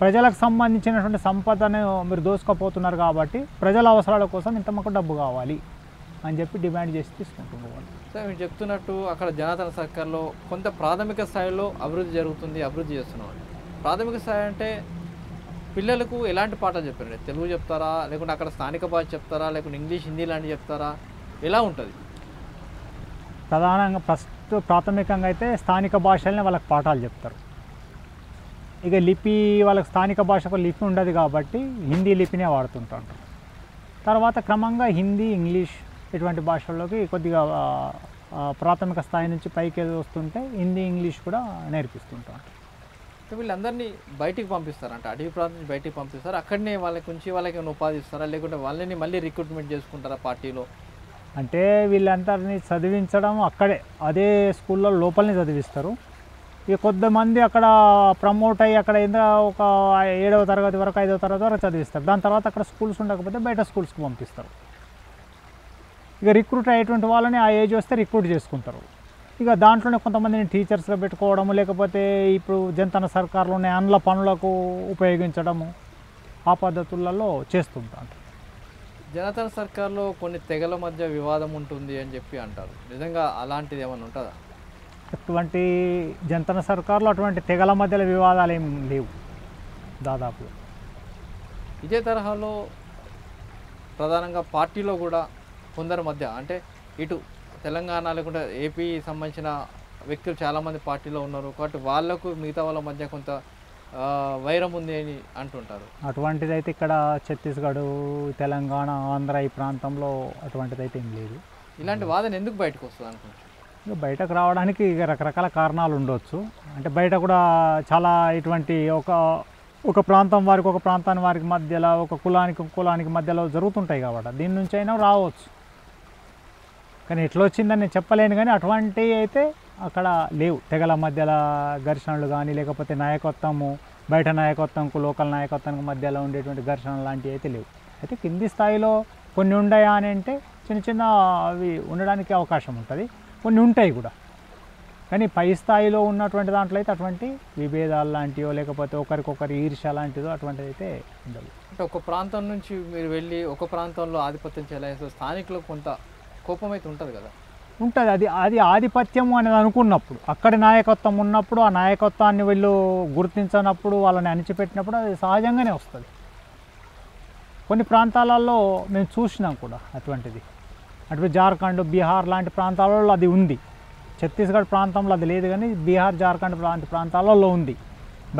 ప్రజలకు సంబంధించినటువంటి సంపదను మీరు దోసుకోపోతున్నారు కాబట్టి ప్రజల అవసరాల కోసం ఇంత మాకు డబ్బు కావాలి అని చెప్పి డిమాండ్ చేసి తీసుకుంటున్నారు. సార్ మీరు చెప్తున్నట్టు అక్కడ జనార్దన సర్కార్లో కొంత ప్రాథమిక స్థాయిలో అభివృద్ధి జరుగుతుంది, అభివృద్ధి చేస్తున్నాం. ప్రాథమిక స్థాయి అంటే పిల్లలకు ఎలాంటి పాఠాలు చెప్పారండి? తెలుగు చెప్తారా, లేకుంటే అక్కడ స్థానిక భాష చెప్తారా, లేకుంటే ఇంగ్లీష్ హిందీ లాంటివి చెప్తారా, ఎలా ఉంటుంది? ప్రధానంగా ఫస్ట్ ప్రాథమికంగా అయితే స్థానిక భాషలనే వాళ్ళకి పాఠాలు చెప్తారు. ఇక లిపి వాళ్ళకి స్థానిక భాషకు లిపి ఉండదు కాబట్టి హిందీ లిపినే వాడుతుంటారు. తర్వాత క్రమంగా హిందీ, ఇంగ్లీష్ ఇటువంటి భాషల్లోకి కొద్దిగా ప్రాథమిక స్థాయి నుంచి పైకి వస్తుంటే హిందీ, ఇంగ్లీష్ కూడా నేర్పిస్తుంటారు. వీళ్ళందరినీ బయటికి పంపిస్తారంట, అటవీ ప్రాంతం నుంచి బయటికి పంపిస్తారు. అక్కడనే వాళ్ళకి ఉంచి వాళ్ళకి ఉపాధి ఇస్తారా, లేకుంటే వాళ్ళని మళ్ళీ రిక్రూట్మెంట్ చేసుకుంటారా పార్టీలో? అంటే వీళ్ళందరినీ చదివించడం అక్కడే అదే స్కూల్లో లోపలనే చదివిస్తారు. ఇక కొద్దిమంది అక్కడ ప్రమోట్ అయ్యి అక్కడ ఏదో ఒక 7వ తరగతి వరకు 5వ తరగతి వరకు చదివిస్తారు. దాని తర్వాత అక్కడ స్కూల్స్ ఉండకపోతే బయట స్కూల్స్కి పంపిస్తారు. ఇక రిక్రూట్ అయ్యేటువంటి వాళ్ళని ఆ ఏజ్ వస్తే రిక్రూట్ చేసుకుంటారు. ఇక దాంట్లోనే కొంతమందిని టీచర్స్గా పెట్టుకోవడము, లేకపోతే ఇప్పుడు జనతన సర్కార్లోనే అన్ల పనులకు ఉపయోగించడము, ఆ పద్ధతులలో చేస్తుంటారు. జనతన సర్కార్లో కొన్ని తెగల మధ్య వివాదం ఉంటుంది అని చెప్పి అంటారు, నిజంగా అలాంటిది ఏమైనా ఉంటుందా? అటువంటి జనతన సర్కార్లో అటువంటి తెగల మధ్యలో వివాదాలు ఏం లేవు దాదాపు. ఇదే తరహాలో ప్రధానంగా పార్టీలో కూడా కొందరి మధ్య, అంటే ఇటు తెలంగాణ లేకుండా ఏపీ సంబంధించిన వ్యక్తులు చాలామంది పార్టీలో ఉన్నారు కాబట్టి వాళ్ళకు మిగతా వాళ్ళ మధ్య కొంత వైరం ఉంది అని అంటుంటారు. అటువంటిదైతే ఇక్కడ ఛత్తీస్గఢ్, తెలంగాణ, ఆంధ్ర ఈ ప్రాంతంలో అటువంటిదైతే ఏం లేదు. ఇలాంటి వాదన ఎందుకు బయటకు వస్తుంది అనుకుంటున్నాను? బయటకు రావడానికి రకరకాల కారణాలు ఉండొచ్చు. అంటే బయట కూడా చాలా ఇటువంటి ఒక ప్రాంతం వారికి ఒక ప్రాంతాన్ని వారికి మధ్యలో, ఒక కులానికి కులానికి మధ్యలో జరుగుతుంటాయి కాబట్టి దీని నుంచి అయినా రావచ్చు. కానీ ఎట్లా వచ్చిందని నేను చెప్పలేను, కానీ అటువంటివి అయితే అక్కడ లేవు. తెగల మధ్యలో ఘర్షణలు కానీ, లేకపోతే నాయకత్వము బయట నాయకత్వంకు లోకల్ నాయకత్వానికి మధ్యలో ఉండేటువంటి ఘర్షణ లాంటివి అయితే లేవు. అయితే కింది స్థాయిలో కొన్ని ఉన్నాయా అని అంటే చిన్న చిన్న అవి ఉండడానికి అవకాశం ఉంటుంది, కొన్ని ఉంటాయి కూడా. కానీ పై స్థాయిలో ఉన్నటువంటి దాంట్లో అయితే అటువంటి విభేదాలు లాంటివో, లేకపోతే ఒకరికొకరి ఈర్ష్య లాంటిదో అటువంటిది అయితే ఉండదు. అంటే ఒక ప్రాంతం నుంచి మీరు వెళ్ళి ఒక ప్రాంతంలో ఆధిపత్యం చేయాలి, స్థానికులకు కొంత కోపం అయితే ఉంటుంది కదా? ఉంటుంది. అది ఆధిపత్యం అనేది అనుకున్నప్పుడు, అక్కడ నాయకత్వం ఉన్నప్పుడు, ఆ నాయకత్వాన్ని వీళ్ళు గుర్తించినప్పుడు, వాళ్ళని అణిచిపెట్టినప్పుడు అది సహజంగానే వస్తుంది. కొన్ని ప్రాంతాలలో మేము చూసినాం కూడా అటువంటిది. అటు జార్ఖండ్, బీహార్ లాంటి ప్రాంతాలలో అది ఉంది. ఛత్తీస్గఢ్ ప్రాంతంలో అది లేదు, కానీ బీహార్, జార్ఖండ్ లాంటి ప్రాంతాలలో ఉంది.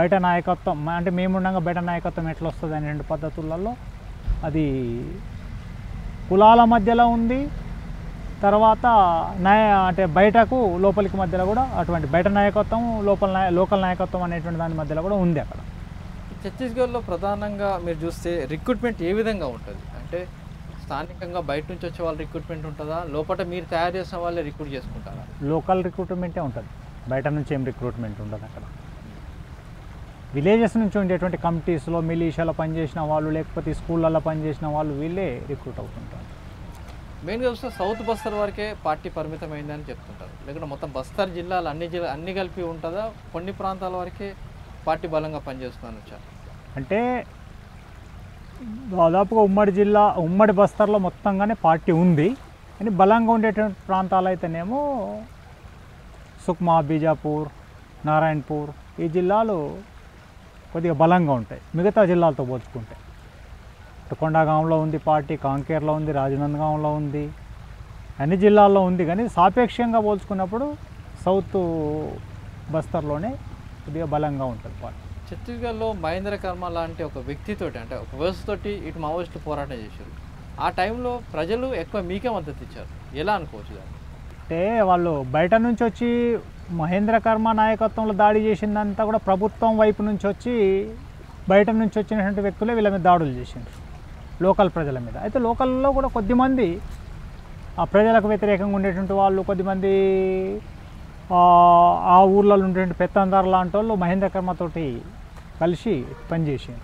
బయట నాయకత్వం అంటే మేముండగా బయట నాయకత్వం ఎట్లా వస్తుంది అనే రెండు పద్ధతులలో అది కులాల మధ్యలో ఉంది. తర్వాత అంటే బయటకు లోపలికి మధ్యలో కూడా అటువంటి బయట నాయకత్వం, లోకల్ నాయకత్వం అనేటువంటి దాని మధ్యలో కూడా ఉంది అక్కడ. ఛత్తీస్గఢ్లో ప్రధానంగా మీరు చూస్తే రిక్రూట్మెంట్ ఏ విధంగా ఉంటుంది? అంటే స్థానికంగా బయట నుంచి వచ్చే వాళ్ళు రిక్రూట్మెంట్ ఉంటుందా, లోపల మీరు తయారు చేసిన వాళ్ళే రిక్రూట్ చేసుకుంటారా? లోకల్ రిక్రూట్మెంటే ఉంటుంది, బయట నుంచి ఏం రిక్రూట్మెంట్ ఉండదు అక్కడ. విలేజెస్ నుంచి ఉండేటువంటి కమిటీస్లో మిలీషియాలో పనిచేసిన వాళ్ళు, లేకపోతే స్కూళ్ళల్లో పనిచేసిన వాళ్ళు వీళ్ళే రిక్రూట్ అవుతుంటారు. మెయిన్గా చూస్తే సౌత్ బస్తర్ వరకే పార్టీ పరిమితమైందని చెప్తుంటారు, లేకుంటే మొత్తం బస్తర్ జిల్లాలు అన్ని కలిపి ఉంటుందా, కొన్ని ప్రాంతాల వరకే పార్టీ బలంగా పనిచేస్తుందని వచ్చారు? అంటే దాదాపుగా ఉమ్మడి బస్తర్లో మొత్తంగానే పార్టీ ఉంది, కానీ బలంగా ఉండేటువంటి ప్రాంతాలు అయితేనేమో సుక్మా, బీజాపూర్, నారాయణపూర్ ఈ జిల్లాలు కొద్దిగా బలంగా ఉంటాయి మిగతా జిల్లాలతో పోల్చుకుంటే. కొండాగాంలో ఉంది పార్టీ, కాంకేర్లో ఉంది, రాజనందగాంలో ఉంది, అన్ని జిల్లాల్లో ఉంది. కానీ సాపేక్షంగా పోల్చుకున్నప్పుడు సౌత్ బస్తర్లోనే కొద్దిగా బలంగా ఉంటుంది పార్టీ. ఛత్తీస్గఢ్లో మహేంద్ర కర్మ లాంటి ఒక వ్యక్తితోటి, అంటే ఒక వయసుతోటి ఇటు మావోయిస్టులు పోరాటం చేశారు. ఆ టైంలో ప్రజలు ఎక్కువ మీకే మద్దతు ఇచ్చారు, ఎలా అనుకోవచ్చు దాన్ని? అంటే వాళ్ళు బయట నుంచి వచ్చి మహేంద్ర కర్మ నాయకత్వంలో దాడి చేసిందంతా కూడా ప్రభుత్వం వైపు నుంచి వచ్చి, బయట నుంచి వచ్చినటువంటి వ్యక్తులే వీళ్ళ మీద దాడులు చేసిండ్రు. లోకల్ ప్రజల మీద. అయితే లోకల్లో కూడా కొద్దిమంది ప్రజలకు వ్యతిరేకంగా ఉండేటువంటి వాళ్ళు, కొద్దిమంది ఆ ఊర్లలో ఉండేటువంటి పెత్తందారు లాంటి వాళ్ళు మహేంద్ర కర్మతోటి కలిసి పనిచేసారు.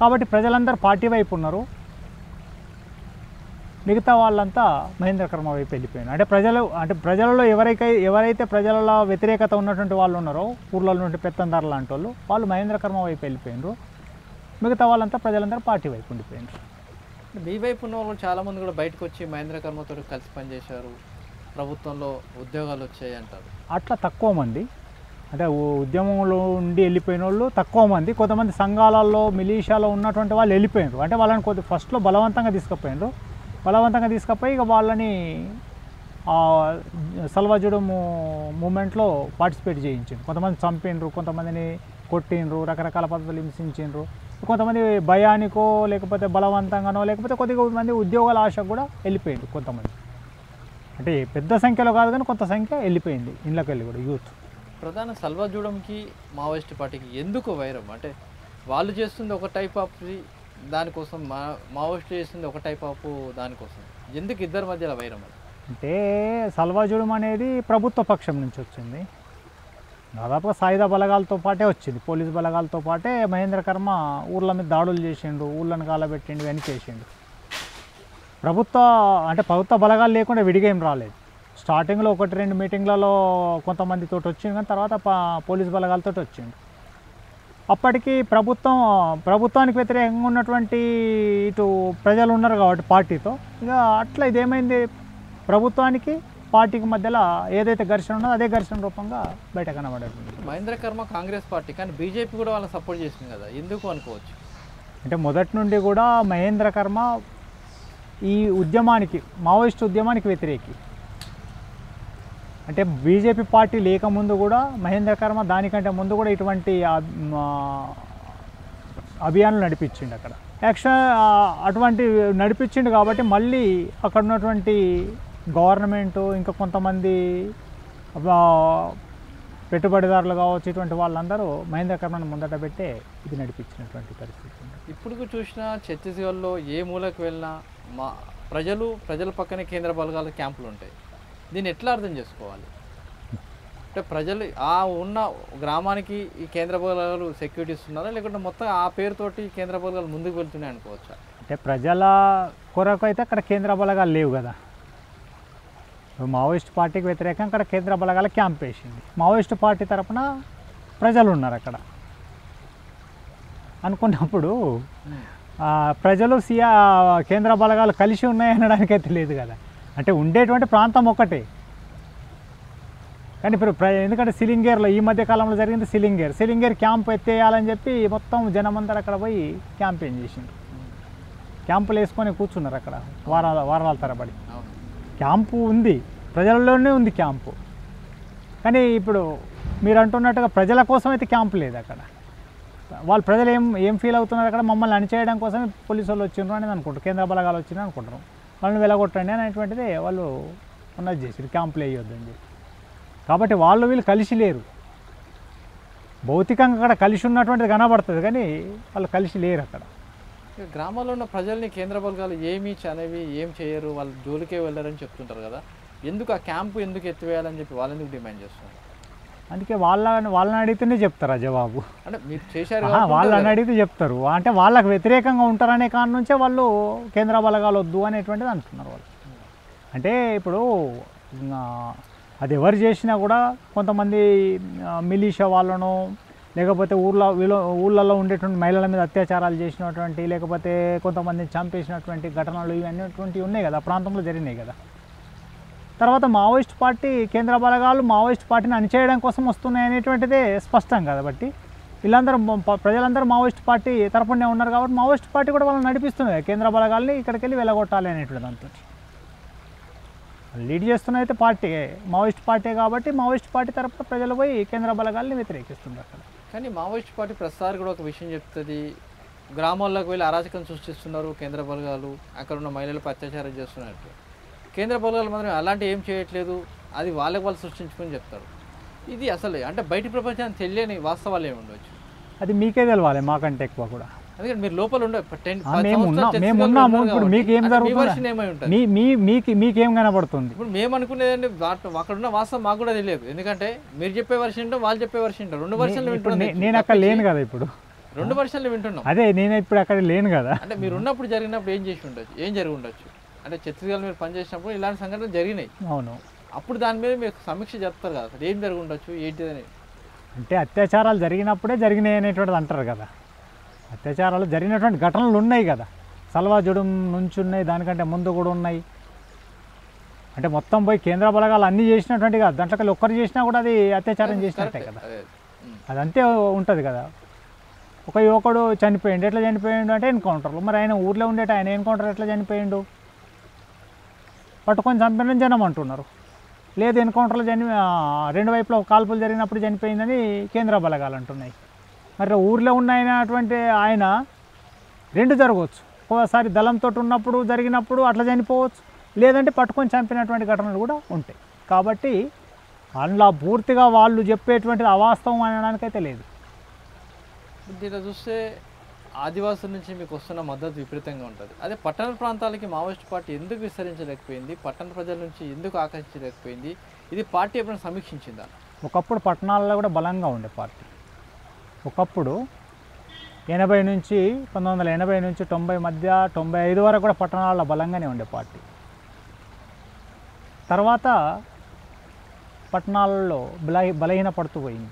కాబట్టి ప్రజలందరూ పార్టీ వైపు ఉన్నారు, మిగతా వాళ్ళంతా మహేంద్ర కర్మ వైపు వెళ్ళిపోయారు. అంటే ప్రజలు అంటే ప్రజలలో ఎవరైతే ప్రజల వ్యతిరేకత ఉన్నటువంటి వాళ్ళు ఉన్నారో, ఊర్లలో ఉన్నటువంటి పెత్తందారు లాంటి వాళ్ళు, వాళ్ళు మహేంద్ర కర్మ వైపు వెళ్ళిపోయినారు, మిగతా వాళ్ళంతా ప్రజలందరూ పార్టీ వైపు ఉండిపోయినారు. మీ వైపు ఉన్న వాళ్ళు చాలామంది కూడా బయటకు వచ్చి మహేంద్ర కర్మతో కలిసి పనిచేశారు, ప్రభుత్వంలో ఉద్యోగాలు వచ్చాయి అంటారు. అట్లా తక్కువ మంది, అంటే ఉద్యమంలో ఉండి వెళ్ళిపోయిన వాళ్ళు తక్కువ మంది. కొంతమంది సంఘాలలో మిలీషియాలో ఉన్నటువంటి వాళ్ళు వెళ్ళిపోయినారు. అంటే వాళ్ళని కొద్ది ఫస్ట్లో బలవంతంగా తీసుకుపోయినారు, బలవంతంగా తీసుకుపోయి ఇక వాళ్ళని సల్వాజుడో మూమెంట్లో పార్టిసిపేట్ చేయించారు. కొంతమంది చంపినరు, కొంతమందిని కొట్టినరు, రకరకాల పద్ధతులు హింసించారు, కొంతమంది భయానికో లేకపోతే బలవంతంగానో లేకపోతే కొద్దిమంది ఉద్యోగాల ఆశ కూడా వెళ్ళిపోయింది. కొంతమంది అంటే పెద్ద సంఖ్యలో కాదు కానీ కొంత సంఖ్య వెళ్ళిపోయింది ఇండ్లకు వెళ్ళి కూడా. యూత్ ప్రధాన సల్వాజూడంకి మావోయిస్ట్ పార్టీకి ఎందుకు వైరం? అంటే వాళ్ళు చేస్తుంది ఒక టైప్ ఆఫ్ దానికోసం, మావోయిస్ట్ చేస్తుంది ఒక టైప్ ఆఫ్ దానికోసం, ఎందుకు ఇద్దరి మధ్యలో వైరం? అంటే సల్వాజూడం అనేది ప్రభుత్వ పక్షం నుంచి వచ్చింది, దాదాపుగా సాయుధ బలగాలతో పాటే వచ్చింది. పోలీస్ బలగాలతో పాటే మహేంద్ర కర్మ ఊర్ల మీద దాడులు చేసిండు, ఊళ్ళను కాలబెట్టిండు, అని చేసిండు. ప్రభుత్వ బలగాలు లేకుండా విడిగేం రాలేదు. స్టార్టింగ్లో ఒకటి రెండు మీటింగ్లలో కొంతమందితో వచ్చింది, కానీ తర్వాత పోలీస్ బలగాలతో వచ్చిండు. అప్పటికి ప్రభుత్వానికి వ్యతిరేకంగా ఉన్నటువంటి ఇటు ప్రజలు ఉన్నారు కాబట్టి పార్టీతో, ఇక అట్లా ఇదేమైంది, ప్రభుత్వానికి పార్టీకి మధ్యలో ఏదైతే ఘర్షణ ఉన్నదో అదే ఘర్షణ రూపంగా బయట కనబడేది. మహేంద్ర కర్మ కాంగ్రెస్ పార్టీ, కానీ బీజేపీ కూడా వాళ్ళని సపోర్ట్ చేసింది కదా, ఎందుకు అనుకోవచ్చు? అంటే మొదటి నుండి కూడా మహేంద్ర కర్మ ఈ ఉద్యమానికి, మావోయిస్ట్ ఉద్యమానికి వ్యతిరేకి. అంటే బీజేపీ పార్టీ లేకముందు కూడా మహేంద్ర కర్మ దానికంటే ముందు కూడా ఇటువంటి అభియాన్లు నడిపించిండు, అక్కడ యాక్షన్ అటువంటి నడిపించిండు. కాబట్టి మళ్ళీ అక్కడ ఉన్నటువంటి గవర్నమెంటు ఇంకా కొంతమంది పెట్టుబడిదారులు కావచ్చు, ఇటువంటి వాళ్ళందరూ మహేంద్ర కర్మను ముందట పెట్టే ఇది నడిపించినటువంటి పరిస్థితి. ఇప్పుడు చూసినా ఛత్తీస్గఢ్లో ఏ మూలకు వెళ్ళినా మా ప్రజల పక్కనే కేంద్ర బలగాల క్యాంపులు ఉంటాయి. దీన్ని ఎట్లా అర్థం చేసుకోవాలి? అంటే ప్రజలు ఆ ఉన్న గ్రామానికి ఈ కేంద్ర బలగాలు సెక్యూరిటీ ఇస్తున్నారా, లేకుంటే మొత్తం ఆ పేరుతోటి కేంద్ర బలగాలు ముందుకు వెళ్తున్నాయి అనుకోవచ్చా? అంటే ప్రజల కొరకు అయితే అక్కడ కేంద్ర బలగాలు లేవు కదా. మావోయిస్ట్ పార్టీకి వ్యతిరేకంగా అక్కడ కేంద్ర బలగాల క్యాంప్ వేసింది, మావోయిస్ట్ పార్టీ తరఫున ప్రజలు ఉన్నారు అక్కడ అనుకున్నప్పుడు ప్రజలు కేంద్ర బలగాలు కలిసి ఉన్నాయనడానికి అయితే లేదు కదా. అంటే ఉండేటువంటి ప్రాంతం ఒకటే, కానీ ఇప్పుడు ఎందుకంటే సిలింగేర్లో ఈ మధ్య కాలంలో జరిగింది, సిలింగేర్ క్యాంప్ ఎత్తేయాలని చెప్పి మొత్తం జనమంతా అక్కడ పోయి క్యాంపెయిన్ చేసింది, క్యాంపులు వేసుకొని కూర్చున్నారు అక్కడ వారాల తరబడి. క్యాంపు ఉంది, ప్రజలలోనే ఉంది క్యాంపు, కానీ ఇప్పుడు మీరు అంటున్నట్టుగా ప్రజల కోసం అయితే క్యాంపు లేదు అక్కడ. వాళ్ళు ప్రజలు ఏం ఫీల్ అవుతున్నారు అక్కడ, మమ్మల్ని అణిచేయడం కోసం పోలీసు వాళ్ళు వచ్చినారు అనేది అనుకుంటారు, కేంద్ర బలగాలు వచ్చినా అనుకుంటారు, వాళ్ళని వెలగొట్టండి అనేటువంటిది వాళ్ళు ఉన్నది చేసారు, క్యాంపులు వేయొద్దని చెప్పి. కాబట్టి వాళ్ళు వీళ్ళు కలిసి లేరు, భౌతికంగా అక్కడ కలిసి ఉన్నటువంటిది కనబడుతుంది, కానీ వాళ్ళు కలిసి లేరు అక్కడ. గ్రామాల్లో ఉన్న ప్రజల్ని కేంద్ర బలగాలు ఏమీ చనివి ఏం చేయరు, వాళ్ళు జోలికే వెళ్ళారని చెప్తుంటారు కదా, ఎందుకు ఆ క్యాంపు ఎందుకు ఎత్తివేయాలని చెప్పి వాళ్ళని డిమాండ్ చేస్తున్నారు? అందుకే వాళ్ళని అడిగితేనే చెప్తారు జవాబు. అంటే మీరు చేశారు, వాళ్ళని అడిగితే చెప్తారు. అంటే వాళ్ళకి వ్యతిరేకంగా ఉంటారనే కాని నుంచే వాళ్ళు కేంద్ర బలగాలు వద్దు అనేటువంటిది అంటున్నారు వాళ్ళు. అంటే ఇప్పుడు అది ఎవరు చేసినా కూడా కొంతమంది మిలీషియా వాళ్ళను, లేకపోతే ఊళ్ళల్లో ఉండేటువంటి మహిళల మీద అత్యాచారాలు చేసినటువంటి, లేకపోతే కొంతమందిని చంపేసినటువంటి ఘటనలు ఇవన్నీ ఉన్నాయి కదా, ప్రాంతంలో జరిగినాయి కదా. తర్వాత మావోయిస్ట్ పార్టీ కేంద్ర బలగాలు మావోయిస్ట్ పార్టీని అణిచేయడం కోసం వస్తున్నాయి అనేటువంటిదే స్పష్టం కాబట్టి, వీళ్ళందరూ ప్రజలందరూ మావోయిస్ట్ పార్టీ తరపునే ఉన్నారు కాబట్టి మావోయిస్ట్ పార్టీ కూడా వాళ్ళని నడిపిస్తుంది, కేంద్ర బలగాల్ని ఇక్కడికి వెళ్ళి వెలగొట్టాలి అనేటువంటి దాంతో లీడ్ చేస్తున్న అయితే పార్టీ మావోయిస్ట్ పార్టీ కాబట్టి మావోయిస్ట్ పార్టీ తరపున ప్రజలు పోయి కేంద్ర బలగాల్ని వ్యతిరేకిస్తున్నారు అక్కడ. కానీ మావోయిస్ట్ పార్టీ ప్రతిసారి కూడా ఒక విషయం చెప్తుంది, గ్రామాల్లోకి వెళ్ళి అరాచకం సృష్టిస్తున్నారు కేంద్ర బలగాలు, అక్కడ ఉన్న మహిళలపై అత్యాచారం చేస్తున్నట్టు, కేంద్ర బలగాలు మాత్రం అలాంటి ఏం చేయట్లేదు, అది వాళ్ళకి వాళ్ళు సృష్టించుకొని చెప్తారు. ఇది అసలు అంటే బయటి ప్రపంచానికి తెలియని వాస్తవాలు ఏమి ఉండవచ్చు, అది మీకే తెలవాలి, మాకంటే ఎక్కువ కూడా. అంటే ఛత్తీస్గఢ్ మీరు పని చేసినప్పుడు ఇలాంటి సంఘటనలు జరిగినాయి. అవును, అప్పుడు దాని మీద మీరు సమీక్ష చేస్తారు కదా, అసలు ఏం జరిగి ఉండొచ్చు ఏంటిదని. అంటే అత్యాచారాలు జరిగినప్పుడే జరిగినాయి అనేటువంటిది అంటారు కదా, అత్యాచారాలు జరిగినటువంటి ఘటనలు ఉన్నాయి కదా, సల్వాజుడు నుంచి ఉన్నాయి, దానికంటే ముందు కూడా ఉన్నాయి. అంటే మొత్తం పోయి కేంద్ర బలగాలు అన్నీ చేసినటువంటి కదా, దాంట్లో ఒక్కరు చేసినా కూడా అది అత్యాచారం చేసినట్టే కదా, అదంతే ఉంటుంది కదా. ఒక యువకుడు చనిపోయిండు, ఎట్లా చనిపోయిండు అంటే ఎన్కౌంటర్లు. మరి ఆయన ఊర్లో ఉండేట ఆయన ఎన్కౌంటర్ ఎట్లా చనిపోయిండు? పట్టుకొని చంపిన జనం అంటున్నారు. లేదు ఎన్కౌంటర్లో రెండు వైపులో కాల్పులు జరిగినప్పుడు చనిపోయిందని కేంద్ర బలగాలు అంటున్నాయి. మరి ఊర్లో ఉన్న ఆయన రెండు జరగవచ్చు, ఒకసారి దళంతో ఉన్నప్పుడు జరిగినప్పుడు అట్లా చనిపోవచ్చు, లేదంటే పట్టుకొని చంపినటువంటి ఘటనలు కూడా ఉంటాయి. కాబట్టి అందులో పూర్తిగా వాళ్ళు చెప్పేటువంటిది అవాస్తవం అనడానికైతే లేదు. దీంట్లో చూస్తే ఆదివాసుల నుంచి మీకు వస్తున్న మద్దతు విపరీతంగా ఉంటుంది. అదే పట్టణ ప్రాంతాలకి మావోయిస్ట్ పార్టీ ఎందుకు విస్తరించలేకపోయింది, పట్టణ ప్రజల నుంచి ఎందుకు ఆకర్షించలేకపోయింది, ఇది పార్టీ ఎప్పుడైనా సమీక్షించిందా? ఒకప్పుడు పట్టణాల్లో కూడా బలంగా ఉండే పార్టీ. ఒకప్పుడు 1980 నుంచి 1990 మధ్య 95 వరకు కూడా పట్టణాల్లో బలంగానే ఉండే పార్టీ. తర్వాత పట్టణాల్లో బలహీన పడుతూ పోయింది.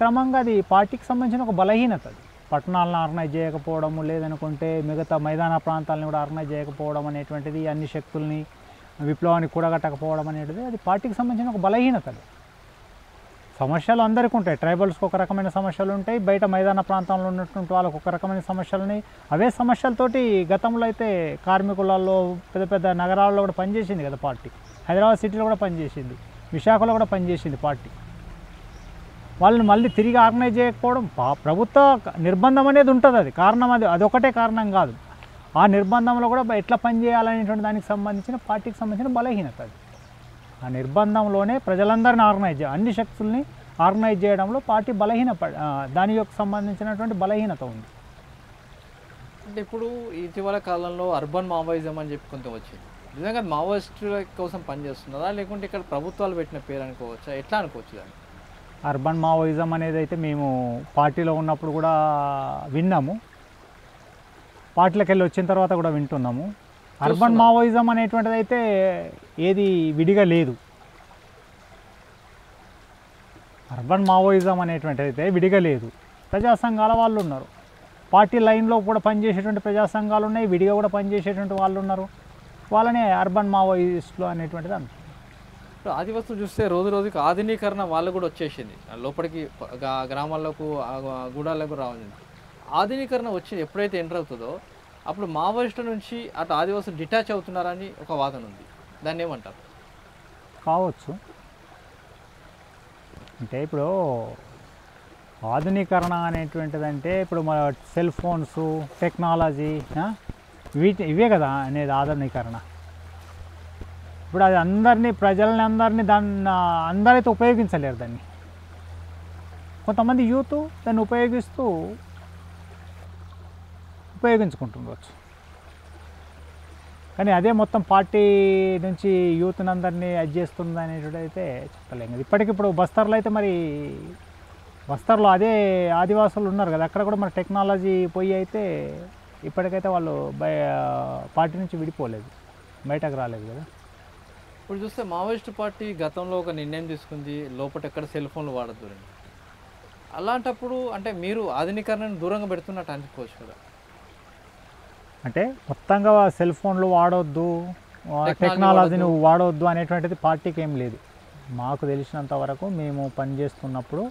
క్రమంగా అది పార్టీకి సంబంధించిన ఒక బలహీనత. అది పట్టణాలను ఆర్గనైజ్ చేయకపోవడము, లేదనుకుంటే మిగతా మైదాన ప్రాంతాలను కూడా ఆర్గనైజ్ చేయకపోవడం అనేటువంటిది, అన్ని శక్తుల్ని విప్లవానికి కూడగట్టకపోవడం అనేటువంటిది అది పార్టీకి సంబంధించిన ఒక బలహీనత. సమస్యలు అందరికీ ఉంటాయి, ట్రైబల్స్కి ఒక రకమైన సమస్యలు ఉంటాయి, బయట మైదాన ప్రాంతంలో ఉన్నటువంటి వాళ్ళకు ఒక రకమైన సమస్యలని, అవే సమస్యలతోటి గతంలో అయితే కార్మికులలో పెద్ద పెద్ద నగరాల్లో కూడా పనిచేసింది కదా పార్టీ, హైదరాబాద్ సిటీలో కూడా పనిచేసింది, విశాఖలో కూడా పనిచేసింది పార్టీ. వాళ్ళని మళ్ళీ తిరిగి ఆర్గనైజ్ చేయకపోవడం, ప్రభుత్వ నిర్బంధం అనేది ఉంటుంది, అది కారణం, అది అదొకటే కారణం కాదు. ఆ నిర్బంధంలో కూడా ఎట్లా పనిచేయాలనేటువంటి దానికి సంబంధించిన పార్టీకి సంబంధించిన బలహీనత అది. ఆ నిర్బంధంలోనే ప్రజలందరినీ ఆర్గనైజ్ చేయాలి, అన్ని శక్తుల్ని ఆర్గనైజ్ చేయడంలో పార్టీ దాని యొక్క సంబంధించినటువంటి బలహీనత ఉంది. అంటే ఇప్పుడు ఇటీవల కాలంలో అర్బన్ మావోయిజం అని చెప్పి కొంత వచ్చింది, నిజంగా మావోయిస్టుల కోసం పనిచేస్తున్నదా, లేకుంటే ఇక్కడ ప్రభుత్వాలు పెట్టిన పేరు అనుకోవచ్చా, ఎట్లా అనుకోవచ్చు దాన్ని? అర్బన్ మావోయిజం అనేది అయితే మేము పార్టీలో ఉన్నప్పుడు కూడా విన్నాము, పార్టీలకు వెళ్ళి వచ్చిన తర్వాత కూడా వింటున్నాము. అర్బన్ మావోయిజం అనేటువంటిది అయితే ఏది విడిగా లేదు, అర్బన్ మావోయిజం అనేటువంటిది అయితే విడిగా లేదు. ప్రజా సంఘాల వాళ్ళు ఉన్నారు, పార్టీ లైన్లో కూడా పనిచేసేటువంటి ప్రజా సంఘాలు ఉన్నాయి, విడిగా కూడా పనిచేసేటువంటి వాళ్ళు ఉన్నారు, వాళ్ళనే అర్బన్ మావోయిస్టులు అనేటువంటిది అంటారు. ఇప్పుడు ఆదివాసులు చూస్తే రోజు రోజుకి ఆధునీకరణ వాళ్ళు కూడా వచ్చేసింది, లోపలికి గ్రామాలకు గూడాలకు రావాల్సింది. ఆధునీకరణ వచ్చి ఎప్పుడైతే ఎంటర్ అవుతుందో అప్పుడు మావోయిస్టుల నుంచి అటు ఆదివాసులు డిటాచ్ అవుతున్నారని ఒక వాదన ఉంది, దాన్ని ఏమంటారు? కావచ్చు. అంటే ఇప్పుడు ఆధునీకరణ అనేటువంటిదంటే ఇప్పుడు మన సెల్ ఫోన్స్, టెక్నాలజీ, వీటి ఇవే కదా అనేది ఆధునీకరణ. ఇప్పుడు అది అందరినీ, ప్రజలని అందరినీ దాన్ని అందరైతే ఉపయోగించలేరు, దాన్ని కొంతమంది యూత్ దాన్ని ఉపయోగించుకుంటుండవచ్చు. కానీ అదే మొత్తం పార్టీ నుంచి యూత్ని అందరినీ అది చేస్తుంది అనేటైతే చెప్పలేము. ఇప్పటికిప్పుడు బస్తర్లో అయితే మరి బస్తర్లో అదే ఆదివాసులు ఉన్నారు కదా, అక్కడ కూడా మరి టెక్నాలజీ పోయి అయితే ఇప్పటికైతే వాళ్ళు పార్టీ నుంచి విడిపోలేదు, బయటకు రాలేదు కదా. ఇప్పుడు చూస్తే మావోయిస్ట్ పార్టీ గతంలో ఒక నిర్ణయం తీసుకుంది, లోపల ఎక్కడ సెల్ ఫోన్లు వాడద్దు. అలాంటప్పుడు అంటే మీరు ఆధునీకరణను దూరంగా పెడుతున్నట్టు అనుకోవచ్చు కదా? అంటే మొత్తంగా సెల్ ఫోన్లు వాడొద్దు, టెక్నాలజీని వాడొద్దు అనేటువంటిది పార్టీకి ఏం లేదు. మాకు తెలిసినంత వరకు మేము పనిచేస్తున్నప్పుడు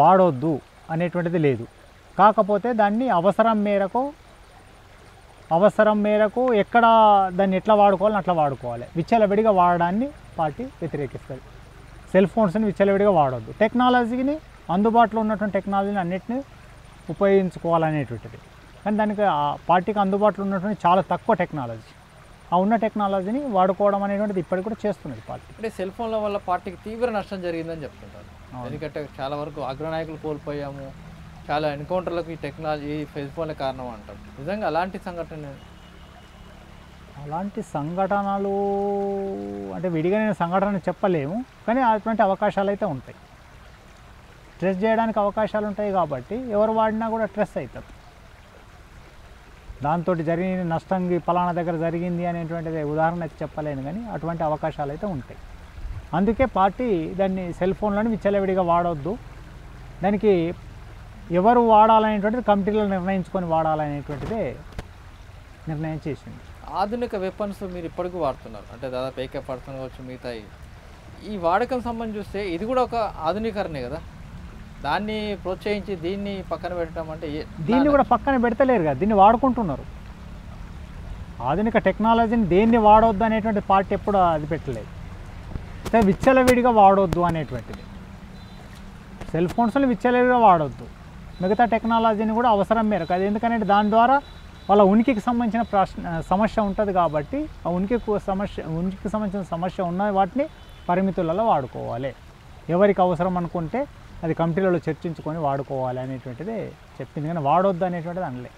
వాడొద్దు అనేటువంటిది లేదు. కాకపోతే దాన్ని అవసరం మేరకు ఎక్కడ దాన్ని ఎట్లా వాడుకోవాలని అట్లా వాడుకోవాలి. విచ్చలవిడిగా వాడడాన్ని పార్టీ వ్యతిరేకిస్తుంది. సెల్ ఫోన్స్ని విచ్చలవిడిగా వాడొద్దు, టెక్నాలజీని అందుబాటులో ఉన్నటువంటి టెక్నాలజీని అన్నిటిని ఉపయోగించుకోవాలనేటువంటిది. కానీ దానికి పార్టీకి అందుబాటులో ఉన్నటువంటి చాలా తక్కువ టెక్నాలజీ, ఆ ఉన్న టెక్నాలజీని వాడుకోవడం అనేటువంటిది ఇప్పటికి కూడా చేస్తున్నది పార్టీ. అంటే సెల్ ఫోన్ల వల్ల పార్టీకి తీవ్ర నష్టం జరిగిందని చెప్తుంటారు, ఎందుకంటే చాలా వరకు అగ్రనాయకులు కోల్పోయాము, చాలా ఎన్కౌంటర్లకు ఈ టెక్నాలజీ ఫెజ్ ఫోన్ల కారణం అంటారు. నిజంగా అలాంటి సంఘటనలు అంటే విడిగా నేను సంఘటన చెప్పలేము, కానీ అటువంటి అవకాశాలు అయితే ఉంటాయి. ట్రెస్ చేయడానికి అవకాశాలు ఉంటాయి కాబట్టి ఎవరు వాడినా కూడా ట్రెస్ అవుతారు. దాంతో జరిగిన నష్టంకి పలానా దగ్గర జరిగింది అనేటువంటిది ఉదాహరణ అయితే చెప్పలేను, కానీ అటువంటి అవకాశాలు అయితే ఉంటాయి. అందుకే పార్టీ దాన్ని సెల్ ఫోన్లను విచ్చలవిడిగా వాడొద్దు, దానికి ఎవరు వాడాలనేటువంటిది కమిటీలో నిర్ణయించుకొని వాడాలనేటువంటిదే నిర్ణయం చేసింది. ఆధునిక వెపన్స్ మీరు ఇప్పటికీ వాడుతున్నారు అంటే దాదాపు ఏకే పర్సన్ కావచ్చు మిగతా ఈ వాడకం సంబంధించి చూస్తే ఇది కూడా ఒక ఆధునీకరణే కదా, దాన్ని ప్రోత్సహించి దీన్ని పక్కన పెట్టడం అంటే దీన్ని కూడా పక్కన పెడతలేరు కదా, దీన్ని వాడుకుంటున్నారు. ఆధునిక టెక్నాలజీని దేన్ని వాడొద్దు అనేటువంటి పార్టీ ఎప్పుడు అది పెట్టలేదు, విచ్చలవిడిగా వాడొద్దు అనేటువంటిది. సెల్ ఫోన్స్ని విచ్చలవిడిగా వాడొద్దు, మిగతా టెక్నాలజీని కూడా అవసరం మేరకు, అది ఎందుకంటే దాని ద్వారా వాళ్ళ ఉనికికి సంబంధించిన సమస్య ఉంటుంది కాబట్టి ఆ ఉనికికి సంబంధించిన సమస్య ఉన్న వాటిని పరిమితులలో వాడుకోవాలి, ఎవరికి అవసరం అనుకుంటే అది కమిటీలలో చర్చించుకొని వాడుకోవాలి అనేటువంటిది చెప్పింది, కానీ వాడొద్దు అనేటువంటిది అనలే.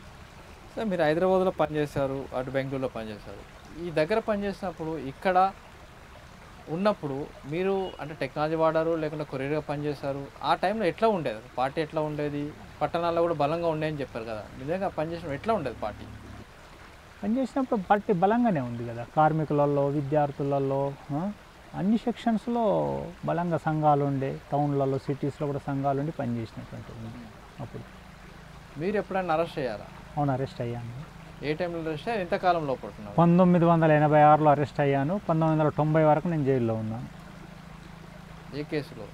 సార్ మీరు హైదరాబాద్లో పనిచేశారు, అటు బెంగళూరులో పనిచేశారు, ఈ దగ్గర పనిచేసినప్పుడు ఇక్కడ ఉన్నప్పుడు మీరు అంటే టెక్నాలజీ వాడారు లేకుండా కొరియర్గా పనిచేశారు, ఆ టైంలో ఎట్లా ఉండేది పార్టీ, ఎట్లా ఉండేది? పట్టణాల్లో కూడా బలంగా ఉండేదని చెప్పారు కదా, నిజంగా పనిచేసినప్పుడు ఎట్లా ఉండేది పార్టీ? పనిచేసినప్పుడు పార్టీ బలంగానే ఉంది కదా, కార్మికులలో విద్యార్థులలో అన్ని సెక్షన్స్లో బలంగా సంఘాలు ఉండే, టౌన్లలో సిటీస్లో కూడా సంఘాలు ఉండి పనిచేసినటువంటి అప్పుడు. మీరు ఎప్పుడైనా అరెస్ట్ అయ్యారా? అవును, అరెస్ట్ అయ్యాను. ఏ టైంలో అరెస్ట్ అయ్యారు? ఎంతకాలం లోపడుతున్నారు? 1986లో అరెస్ట్ అయ్యాను, 1990 వరకు నేను జైల్లో ఉన్నాను. ఏ కేసులో?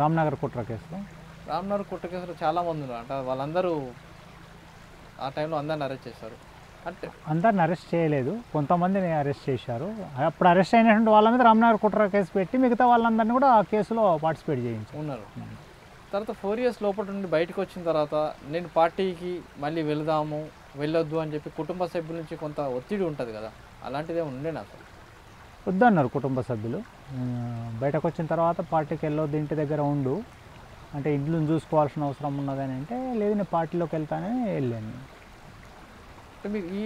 రామ్నగర్ కుట్ర కేసులో. రామ్నగర్ కుట్ర కేసులో చాలామంది ఉన్నారు అంటే వాళ్ళందరూ ఆ టైంలో అందరిని అరెస్ట్ చేశారు అంటే? అందరిని అరెస్ట్ చేయలేదు, కొంతమందిని అరెస్ట్ చేశారు. అప్పుడు అరెస్ట్ అయినటువంటి వాళ్ళ మీద రామ్నగర్ కుట్ర కేసు పెట్టి మిగతా వాళ్ళందరినీ కూడా ఆ కేసులో పార్టిసిపేట్ చేయించారు. ఉన్నారు. తర్వాత 4 years లోపల నుండి బయటకు వచ్చిన తర్వాత నేను పార్టీకి మళ్ళీ వెళ్ళొద్దు అని చెప్పి కుటుంబ సభ్యుల నుంచి కొంత ఒత్తిడి ఉంటుంది కదా, అలాంటిదే ఉండే? నాకు వద్దన్నారు కుటుంబ సభ్యులు, బయటకు వచ్చిన తర్వాత పార్టీకి వెళ్ళొద్దు, ఇంటి దగ్గర ఉండు అంటే ఇంట్లోని చూసుకోవాల్సిన అవసరం ఉన్నదని అంటే లేదు నేను పార్టీలోకి వెళ్తానని వెళ్ళాను. అంటే మీరు ఈ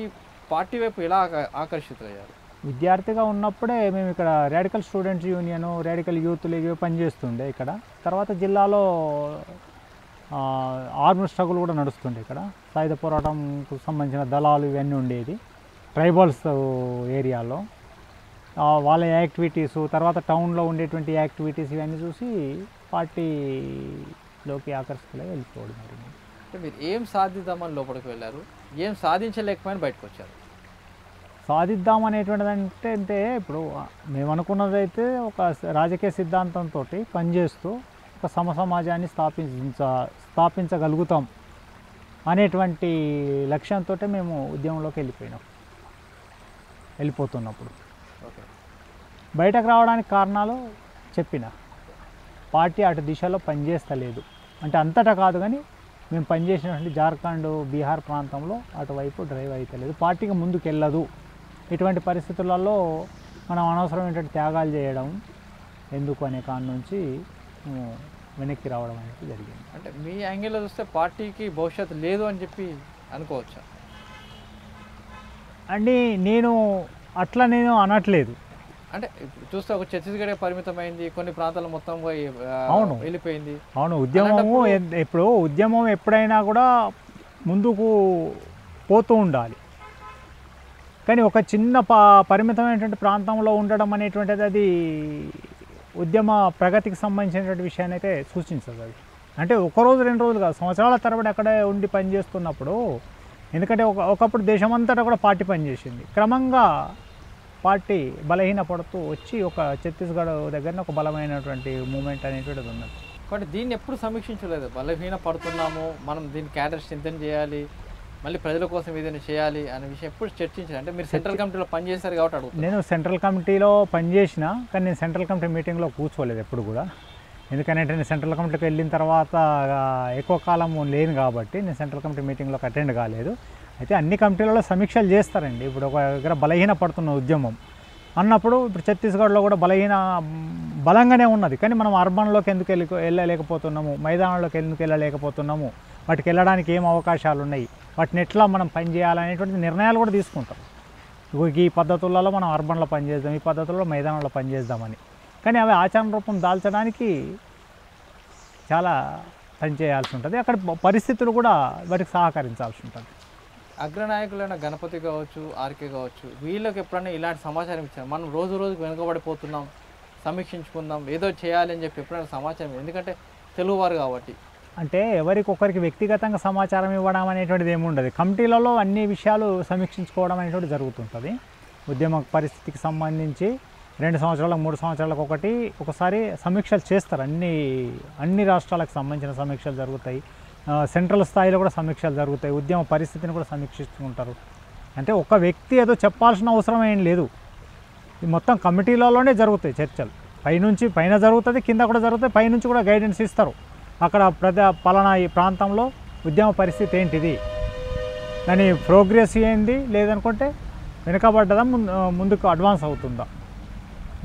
పార్టీ వైపు ఎలా ఆకర్షితులయ్యారు? విద్యార్థిగా ఉన్నప్పుడే మేము ఇక్కడ radical students union, radical youth league పనిచేస్తుండే ఇక్కడ. తర్వాత జిల్లాలో ఆర్మీ స్ట్రగుల్ కూడా నడుస్తుండే ఇక్కడ, సాయుధ పోరాటంకు సంబంధించిన దళాలు ఇవన్నీ ఉండేది ట్రైబల్స్ ఏరియాలో. వాళ్ళ యాక్టివిటీస్, తర్వాత టౌన్లో ఉండేటువంటి యాక్టివిటీస్ ఇవన్నీ చూసి పార్టీలోకి ఆకర్షితులై వెళ్ళిపోవడం జరిగింది. అంటే మీరు ఏం సాధిద్దామని లోపలికి వెళ్ళారు, ఏం సాధించలేకపోయినా బయటకు వచ్చారు? సాధిద్దాం అనేటువంటిది అంటే ఇప్పుడు మేము అనుకున్నదైతే ఒక రాజకీయ సిద్ధాంతంతో పనిచేస్తూ ఒక సమాజాన్ని స్థాపించగలుగుతాం అనేటువంటి లక్ష్యంతో మేము ఉద్యమంలోకి వెళ్ళిపోతున్నప్పుడు బయటకు రావడానికి కారణాలు చెప్పిన పార్టీ అటు దిశలో పనిచేస్తలేదు అంటే అంతటా కాదు, కానీ మేము పనిచేసినటువంటి జార్ఖండ్, బీహార్ ప్రాంతంలో అటువైపు డ్రైవ్ అవుతలేదు, పార్టీకి ముందుకు వెళ్ళదు. ఇటువంటి పరిస్థితులలో మనం అనవసరమైనటువంటి త్యాగాలు చేయడం ఎందుకు అనే కారణం నుంచి వెనక్కి రావడం అనేది జరిగింది. అంటే మీ యాంగిల్లో చూస్తే పార్టీకి భవిష్యత్తు లేదు అని చెప్పి అనుకోవచ్చా అండి? నేను అట్లా అనట్లేదు, అంటే చూస్తే ఒక ఛత్తీస్గఢ్ పరిమితమైంది, కొన్ని ప్రాంతాలు మొత్తం వెళ్ళిపోయింది. అవును, ఉద్యమం ఎప్పుడైనా కూడా ముందుకు పోతూ ఉండాలి, కానీ ఒక చిన్న పరిమితమైనటువంటి ప్రాంతంలో ఉండడం అనేటువంటిది అది ఉద్యమ ప్రగతికి సంబంధించినటువంటి విషయాన్ని అయితే సూచించదు. అది అంటే ఒకరోజు 2 రోజులు కాదు, సంవత్సరాల తరబడి అక్కడే ఉండి పనిచేస్తున్నప్పుడు, ఎందుకంటే ఒకప్పుడు దేశమంతటా కూడా పార్టీ పనిచేసింది, క్రమంగా పార్టీ బలహీన పడుతూ వచ్చి ఒక ఛత్తీస్గఢ్ దగ్గర ఒక బలమైనటువంటి మూమెంట్ అనేటువంటిది ఉన్నది. కాబట్టి దీన్ని ఎప్పుడు సమీక్షించలేదు, బలహీన పడుతున్నాము మనం, దీన్ని క్యాడర్ స్ట్రెంథెన్ చేయాలి, మళ్ళీ ప్రజల కోసం ఏదైనా చేయాలి అనే విషయం ఎప్పుడు చర్చించారు? అంటే మీరు సెంట్రల్ కమిటీలో పనిచేశారు కాబట్టి అడుగుతాను. నేను సెంట్రల్ కమిటీలో పనిచేసిన, కానీ నేను సెంట్రల్ కమిటీ మీటింగ్లో కూర్చోలేదు ఎప్పుడు కూడా, ఎందుకంటే నేను సెంట్రల్ కమిటీకి వెళ్ళిన తర్వాత ఎక్కువ కాలం లేను కాబట్టి నేను సెంట్రల్ కమిటీ మీటింగ్లోకి అటెండ్ కాలేదు. అయితే అన్ని కమిటీలలో సమీక్షలు చేస్తారండి. ఇప్పుడు ఒక దగ్గర బలహీన పడుతున్న ఉద్యమం అన్నప్పుడు, ఇప్పుడు ఛత్తీస్గఢ్లో కూడా బలంగానే ఉన్నది, కానీ మనం అర్బన్లోకి ఎందుకు వెళ్ళలేకపోతున్నాము, మైదానంలోకి ఎందుకు వెళ్ళలేకపోతున్నాము, వాటికి వెళ్ళడానికి ఏం అవకాశాలు ఉన్నాయి, వాటిని ఎట్లా మనం పని చేయాలనేటువంటి నిర్ణయాలు కూడా తీసుకుంటాం. ఈ పద్ధతులలో మనం అర్బన్లో పనిచేద్దాం, ఈ పద్ధతుల్లో మైదానంలో పనిచేద్దామని. కానీ అవి ఆచరణ రూపం దాల్చడానికి చాలా పని చేయాల్సి ఉంటుంది, అక్కడ పరిస్థితులు కూడా వాటికి సహకరించాల్సి ఉంటుంది. అగ్రనాయకులైన గణపతి కావచ్చు, ఆర్కే కావచ్చు, వీళ్ళకి ఎప్పుడైనా ఇలాంటి సమాచారం ఇచ్చారు, మనం రోజు రోజుకు వెనుకబడిపోతున్నాం, సమీక్షించుకుందాం, ఏదో చేయాలి అని చెప్పి ఎప్పుడైనా సమాచారం, ఎందుకంటే తెలుగువారు కాబట్టి. అంటే ఎవరికొకరికి వ్యక్తిగతంగా సమాచారం ఇవ్వడం అనేటువంటిది ఏమి ఉండదు. కమిటీలలో అన్ని విషయాలు సమీక్షించుకోవడం అనేటువంటిది జరుగుతుంటుంది. ఉద్యమ పరిస్థితికి సంబంధించి 2 సంవత్సరాలకు 3 సంవత్సరాలకు ఒకసారి సమీక్షలు చేస్తారు. అన్ని రాష్ట్రాలకు సంబంధించిన సమీక్షలు జరుగుతాయి, సెంట్రల్ స్థాయిలో కూడా సమీక్షలు జరుగుతాయి, ఉద్యమ పరిస్థితిని కూడా సమీక్షిస్తుంటారు. అంటే ఒక వ్యక్తి ఏదో చెప్పాల్సిన అవసరం ఏం లేదు, మొత్తం కమిటీలలోనే జరుగుతాయి చర్చలు. పైనుంచి పైన జరుగుతుంది, కింద కూడా జరుగుతాయి, పైనుంచి కూడా గైడెన్స్ ఇస్తారు. అక్కడ పలానా ఈ ప్రాంతంలో ఉద్యమ పరిస్థితి ఏంటిది, దాని ప్రోగ్రెస్ ఏంది, లేదనుకుంటే వెనుకబడ్డదా, ముందుకు అడ్వాన్స్ అవుతుందా,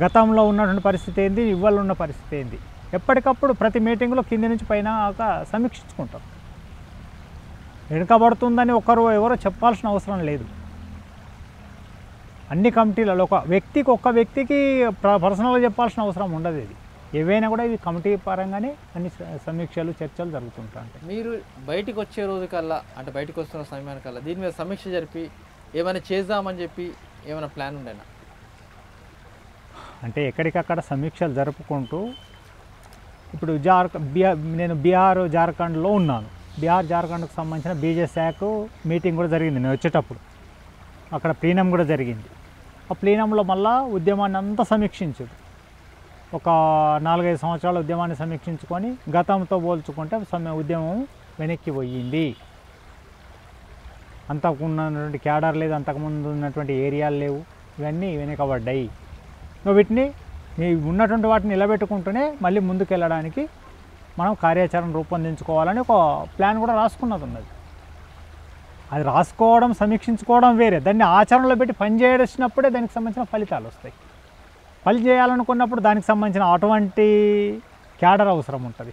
గతంలో ఉన్నటువంటి పరిస్థితి ఏంది, ఇవాళ ఉన్న పరిస్థితి ఏంది, ఎప్పటికప్పుడు ప్రతి మీటింగ్లో కింది నుంచి పైన సమీక్షించుకుంటారు. వెనుకబడుతుందని ఎవరో చెప్పాల్సిన అవసరం లేదు. అన్ని కమిటీలలో ఒక్క వ్యక్తికి పర్సనల్గా చెప్పాల్సిన అవసరం ఉండదు. ఇది ఏవైనా కూడా ఇది కమిటీ పరంగానే అన్ని సమీక్షలు చర్చలు జరుగుతుంటాయి. మీరు బయటకు వచ్చే రోజు కల్లా, అంటే బయటకు వస్తున్న సమయానికల్లా దీని మీద సమీక్ష జరిపి ఏమైనా చేద్దామని చెప్పి ఏమైనా ప్లాన్ ఉండేనా? అంటే ఎక్కడికక్కడ సమీక్షలు జరుపుకుంటూ ఇప్పుడు నేను బీహార్ జార్ఖండ్లో ఉన్నాను. బీహార్ జార్ఖండ్కు సంబంధించిన బీజేశాఖ మీటింగ్ కూడా జరిగింది నేను వచ్చేటప్పుడు. అక్కడ ప్లీనం కూడా జరిగింది. ఆ ప్లీనంలో మళ్ళీ ఉద్యమాన్ని అంతా సమీక్షించారు. ఒక 4-5 సంవత్సరాల ఉద్యమాన్ని సమీక్షించుకొని గతంతో పోల్చుకుంటే ఉద్యమం వెనక్కి పోయింది, అంతకు ఉన్నటువంటి క్యాడర్ లేదు, అంతకుముందు ఉన్నటువంటి ఏరియాలు లేవు, ఇవన్నీ వెనకబడ్డాయి. వీటిని ఉన్నటువంటి వాటిని నిలబెట్టుకుంటూనే మళ్ళీ ముందుకు వెళ్ళడానికి మనం కార్యాచరణ రూపొందించుకోవాలని ఒక ప్లాన్ కూడా రాసుకున్నది ఉన్నది. అది రాసుకోవడం సమీక్షించుకోవడం వేరే, దాన్ని ఆచరణలో పెట్టి పని చేసినప్పుడే దానికి సంబంధించిన ఫలితాలు వస్తాయి. పని చేయాలనుకున్నప్పుడు దానికి సంబంధించిన అటువంటి క్యాడర్ అవసరం ఉంటుంది.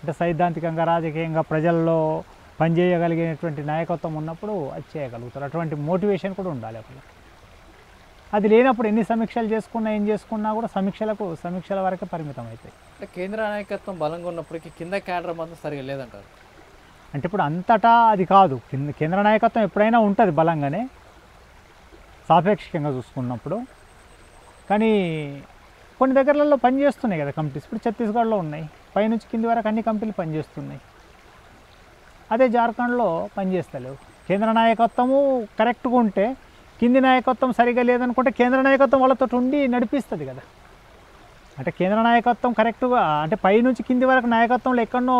అంటే సైద్ధాంతికంగా రాజకీయంగా ప్రజల్లో పనిచేయగలిగినటువంటి నాయకత్వం ఉన్నప్పుడు అది చేయగలుగుతారు. అటువంటి మోటివేషన్ కూడా ఉండాలి. అప్పుడు అది లేనప్పుడు ఎన్ని సమీక్షలు చేసుకున్నా ఏం చేసుకున్నా కూడా సమీక్షల వరకే పరిమితం అవుతాయి. అంటే కేంద్ర నాయకత్వం బలంగా ఉన్నప్పటికీ కింద క్యాడర్ మాత్రం సరిగా లేదంటారు. అంటే ఇప్పుడు అంతటా అది కాదు. కేంద్ర నాయకత్వం ఎప్పుడైనా ఉంటుంది బలంగానే సాపేక్షికంగా చూసుకున్నప్పుడు. కానీ కొన్ని దగ్గరలలో పనిచేస్తున్నాయి కదా కంపెనీస్. ఇప్పుడు ఛత్తీస్గఢ్లో ఉన్నాయి, పైనుంచి కింది వరకు అన్ని కంపెనీలు పనిచేస్తున్నాయి. అదే జార్ఖండ్లో పనిచేస్తలేవు. కేంద్ర నాయకత్వము కరెక్ట్గా ఉంటే, కింది నాయకత్వం సరిగా లేదనుకుంటే కేంద్ర నాయకత్వం వాళ్ళతో ఉండి నడిపిస్తుంది కదా. అంటే కేంద్ర నాయకత్వం కరెక్ట్గా, అంటే పైనుంచి కింది వరకు నాయకత్వంలో ఎక్కడో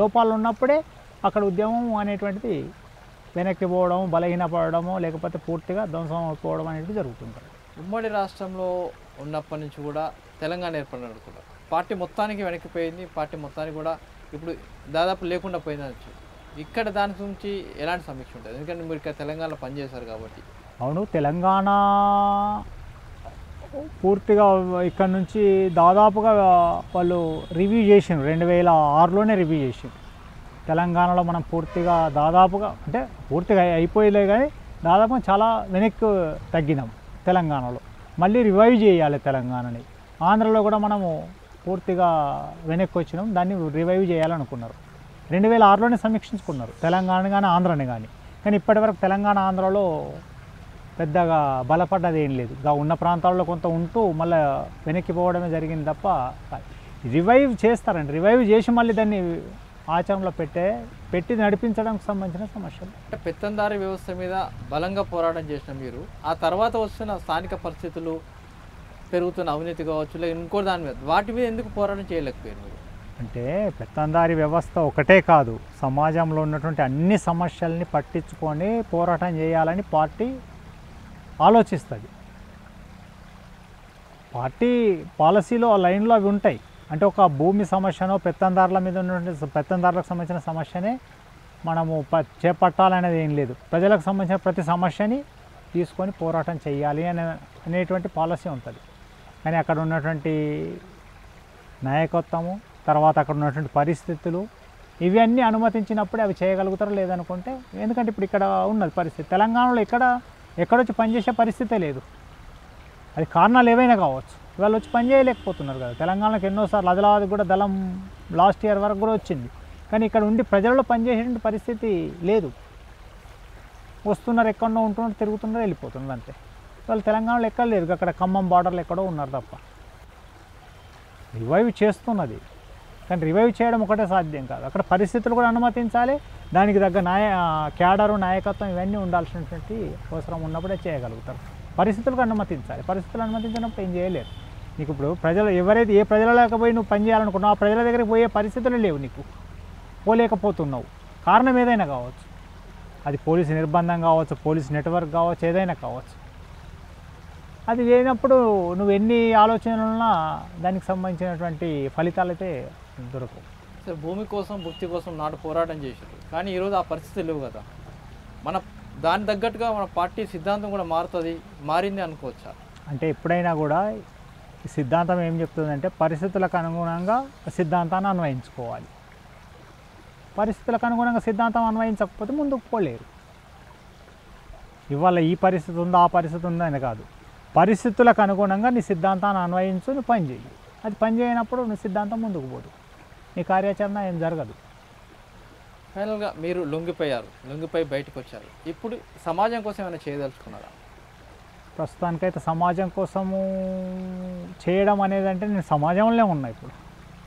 లోపాలు ఉన్నప్పుడే అక్కడ ఉద్యమం అనేటువంటిది వెనక్కి పోవడం, బలహీనపడడము, లేకపోతే పూర్తిగా ధ్వంసం అయిపోవడం అనేది జరుగుతుంటుంది. ఉమ్మడి రాష్ట్రంలో ఉన్నప్పటి నుంచి కూడా తెలంగాణ ఏర్పడినప్పుడు కూడా పార్టీ మొత్తానికి వెనక్కిపోయింది, పార్టీ మొత్తానికి కూడా ఇప్పుడు దాదాపు లేకుండా పోయిందనొచ్చు. ఇక్కడ దాని గురించి ఎలాంటి సమీక్ష ఉంటుంది? ఎందుకంటే మీరు ఇక్కడ తెలంగాణలో పనిచేశారు కాబట్టి. అవును, తెలంగాణ పూర్తిగా ఇక్కడ నుంచి దాదాపుగా వాళ్ళు రివ్యూ చేసారు. 2006లోనే రివ్యూ చేసారు. తెలంగాణలో మనం పూర్తిగా దాదాపుగా, అంటే పూర్తిగా అయిపోయలే కానీ దాదాపుగా చాలా వెనక్కి తగ్గినాం. తెలంగాణలో మళ్ళీ రివైవ్ చేయాలి తెలంగాణని. ఆంధ్రలో కూడా మనము పూర్తిగా వెనక్కి వచ్చినాం, దాన్ని రివైవ్ చేయాలనుకున్నారు. 2006లోనే సమీక్షించుకున్నారు తెలంగాణ కానీ ఆంధ్రని కానీ. కానీ ఇప్పటివరకు తెలంగాణ ఆంధ్రలో పెద్దగా బలపడ్డది ఏం లేదు. ఉన్న ప్రాంతాల్లో కొంత ఉంటూ మళ్ళీ వెనక్కి పోవడమే జరిగింది తప్ప. రివైవ్ చేస్తారండి, రివైవ్ చేసి మళ్ళీ దాన్ని ఆచరణలో పెట్టి నడిపించడానికి సంబంధించిన సమస్యలు. అంటే పెత్తందారి వ్యవస్థ మీద బలంగా పోరాటం చేసిన మీరు, ఆ తర్వాత వస్తున్న స్థానిక పరిస్థితులు, పెరుగుతున్న అవినీతి కావచ్చు, లేదా ఇంకో దాని మీద, వాటి మీద ఎందుకు పోరాటం చేయలేకపోయారు మీరు? అంటే పెత్తందారి వ్యవస్థ ఒకటే కాదు, సమాజంలో ఉన్నటువంటి అన్ని సమస్యల్ని పట్టించుకొని పోరాటం చేయాలని పార్టీ ఆలోచిస్తుంది. పార్టీ పాలసీలో ఆ లైన్లో అవి ఉంటాయి. అంటే ఒక భూమి సమస్యనో, పెత్తందారుల మీద ఉన్నటువంటి పెత్తందారులకు సంబంధించిన సమస్యనే మనము చేపట్టాలనేది ఏం లేదు. ప్రజలకు సంబంధించిన ప్రతి సమస్యని తీసుకొని పోరాటం చేయాలి అనేటువంటి పాలసీ ఉంటుంది. కానీ అక్కడ ఉన్నటువంటి నాయకత్వము, తర్వాత అక్కడ ఉన్నటువంటి పరిస్థితులు, ఇవన్నీ అనుమతించినప్పుడు అవి చేయగలుగుతారో లేదనుకుంటే ఎందుకంటే ఇప్పుడు ఇక్కడ ఉన్నది పరిస్థితి తెలంగాణలో ఎక్కడొచ్చి పని చేసే పరిస్థితే లేదు. అది కారణాలు ఏవైనా కావచ్చు. ఇవాళ వచ్చి పని చేయలేకపోతున్నారు కదా. తెలంగాణకి ఎన్నోసార్లు అదిలాబాద్ కూడా దళం లాస్ట్ ఇయర్ వరకు కూడా వచ్చింది, కానీ ఇక్కడ ఉండి ప్రజల్లో పనిచేసేటువంటి పరిస్థితి లేదు. వస్తున్నారు, ఎక్కడో ఉంటున్నారు, తిరుగుతున్నారు, వెళ్ళిపోతున్నారు అంతే. వాళ్ళు తెలంగాణలో ఎక్కడ లేరు, అక్కడ ఖమ్మం బార్డర్లు ఎక్కడో ఉన్నారు తప్ప. రివైవ్ చేస్తున్నది, కానీ రివైవ్ చేయడం ఒకటే సాధ్యం కాదు. అక్కడ పరిస్థితులు కూడా అనుమతించాలి, దానికి తగ్గ క్యాడరు నాయకత్వం ఇవన్నీ ఉండాల్సినటువంటి అవసరం ఉన్నప్పుడే చేయగలుగుతారు. పరిస్థితులకు అనుమతించాలి, పరిస్థితులు అనుమతించినప్పుడు ఏం చేయలేరు. నీకు ఇప్పుడు ప్రజలు ఎవరైతే ఏ ప్రజలకపోయి నువ్వు పని చేయాలనుకున్నావు ఆ ప్రజల దగ్గరికి పోయే పరిస్థితులు లేవు, నీకు పోలేకపోతున్నావు. కారణం ఏదైనా కావచ్చు, అది పోలీసు నిర్బంధం కావచ్చు, పోలీసు నెట్వర్క్ కావచ్చు, ఏదైనా కావచ్చు. అది లేనప్పుడు నువ్వు ఎన్ని ఆలోచనలున్నా దానికి సంబంధించినటువంటి ఫలితాలు అయితే దొరకవు. సార్, భూమి కోసం భుక్తి కోసం నాడు పోరాటం చేశారు, కానీ ఈరోజు ఆ పరిస్థితి లేవు కదా. మన దాని తగ్గట్టుగా మన పార్టీ సిద్ధాంతం కూడా మారుతుంది, మారింది అనుకోవచ్చా? అంటే ఎప్పుడైనా కూడా ఈ సిద్ధాంతం ఏం చెప్తుందంటే పరిస్థితులకు అనుగుణంగా సిద్ధాంతాన్ని అన్వయించుకోవాలి. పరిస్థితులకు అనుగుణంగా సిద్ధాంతం అన్వయించకపోతే ముందుకు పోలేరు. ఇవాళ ఈ పరిస్థితి ఉందా ఆ పరిస్థితి ఉందా అని కాదు, పరిస్థితులకు అనుగుణంగా నీ సిద్ధాంతాన్ని అన్వయించు, నువ్వు పని చేయి. అది పని చేయనప్పుడు నీ సిద్ధాంతం ముందుకు పోదు, నీ కార్యాచరణ ఏం జరగదు. ఫైనల్గా మీరు లొంగిపోయి బయటకు వచ్చారు, ఇప్పుడు సమాజం కోసం ఏమైనా చేయదలుచుకున్నారా? ప్రస్తుతానికైతే సమాజం కోసము చేయడం అనేది అంటే నేను సమాజంలో ఉన్నా ఇప్పుడు.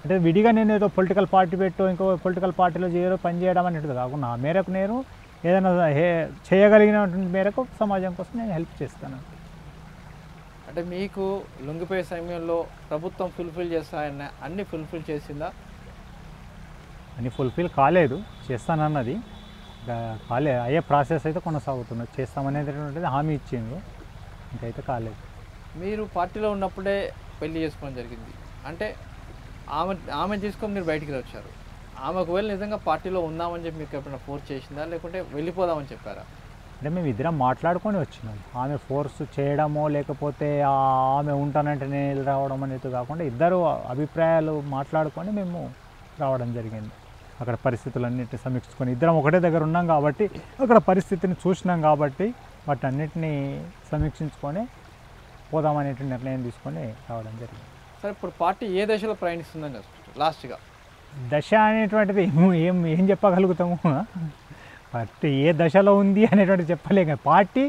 అంటే విడిగా నేను ఏదో పొలిటికల్ పార్టీ పెట్టు ఇంకో పొలిటికల్ పార్టీలో చేయడం పని చేయడం అనేది కాకుండా నా మేరకు నేను ఏదైనా చేయగలిగినటువంటి మేరకు సమాజం కోసం నేను హెల్ప్ చేస్తాను. అంటే మీకు లొంగిపోయే సమయంలో ప్రభుత్వం ఫుల్ఫిల్ చేస్తాయన్న అన్నీ ఫుల్ఫిల్ చేసిందా? అన్నీ ఫుల్ఫిల్ కాలేదు, చేస్తానన్నది కాలే, అయ్యే ప్రాసెస్ అయితే కొనసాగుతున్నది. చేస్తామనేటువంటిది హామీ ఇచ్చింది, ఇంకైతే కాలేదు. మీరు పార్టీలో ఉన్నప్పుడే పెళ్లి చేసుకోవడం జరిగింది, అంటే ఆమె తీసుకొని మీరు బయటికి వచ్చారు. ఆమెకు వెళ్ళి నిజంగా పార్టీలో ఉందామని చెప్పి మీకు ఎప్పుడైనా ఫోర్స్ చేసిందా, లేకుంటే వెళ్ళిపోదామని చెప్పారా? అంటే మేము ఇద్దరం మాట్లాడుకొని వచ్చినాం. ఆమె ఫోర్స్ చేయడమో లేకపోతే ఆమె ఉంటానంటే నేను రావడం అనేది కాకుండా ఇద్దరు అభిప్రాయాలు మాట్లాడుకొని మేము రావడం జరిగింది. అక్కడ పరిస్థితులన్నింటినీ సమీక్షించుకొని ఇద్దరం ఒకటే దగ్గర ఉన్నాం కాబట్టి అక్కడ పరిస్థితిని చూసినాం కాబట్టి వాటి అన్నింటినీ సమీక్షించుకొని పోదామనేటువంటి నిర్ణయం తీసుకొని రావడం జరిగింది. సార్, ఇప్పుడు పార్టీ ఏ దశలో ప్రయాణిస్తుందని చెప్తారు లాస్ట్గా? దశ అనేటువంటిది ఏం ఏం చెప్పగలుగుతాము, పార్టీ ఏ దశలో ఉంది అనేటువంటి చెప్పలేం కదా. పార్టీ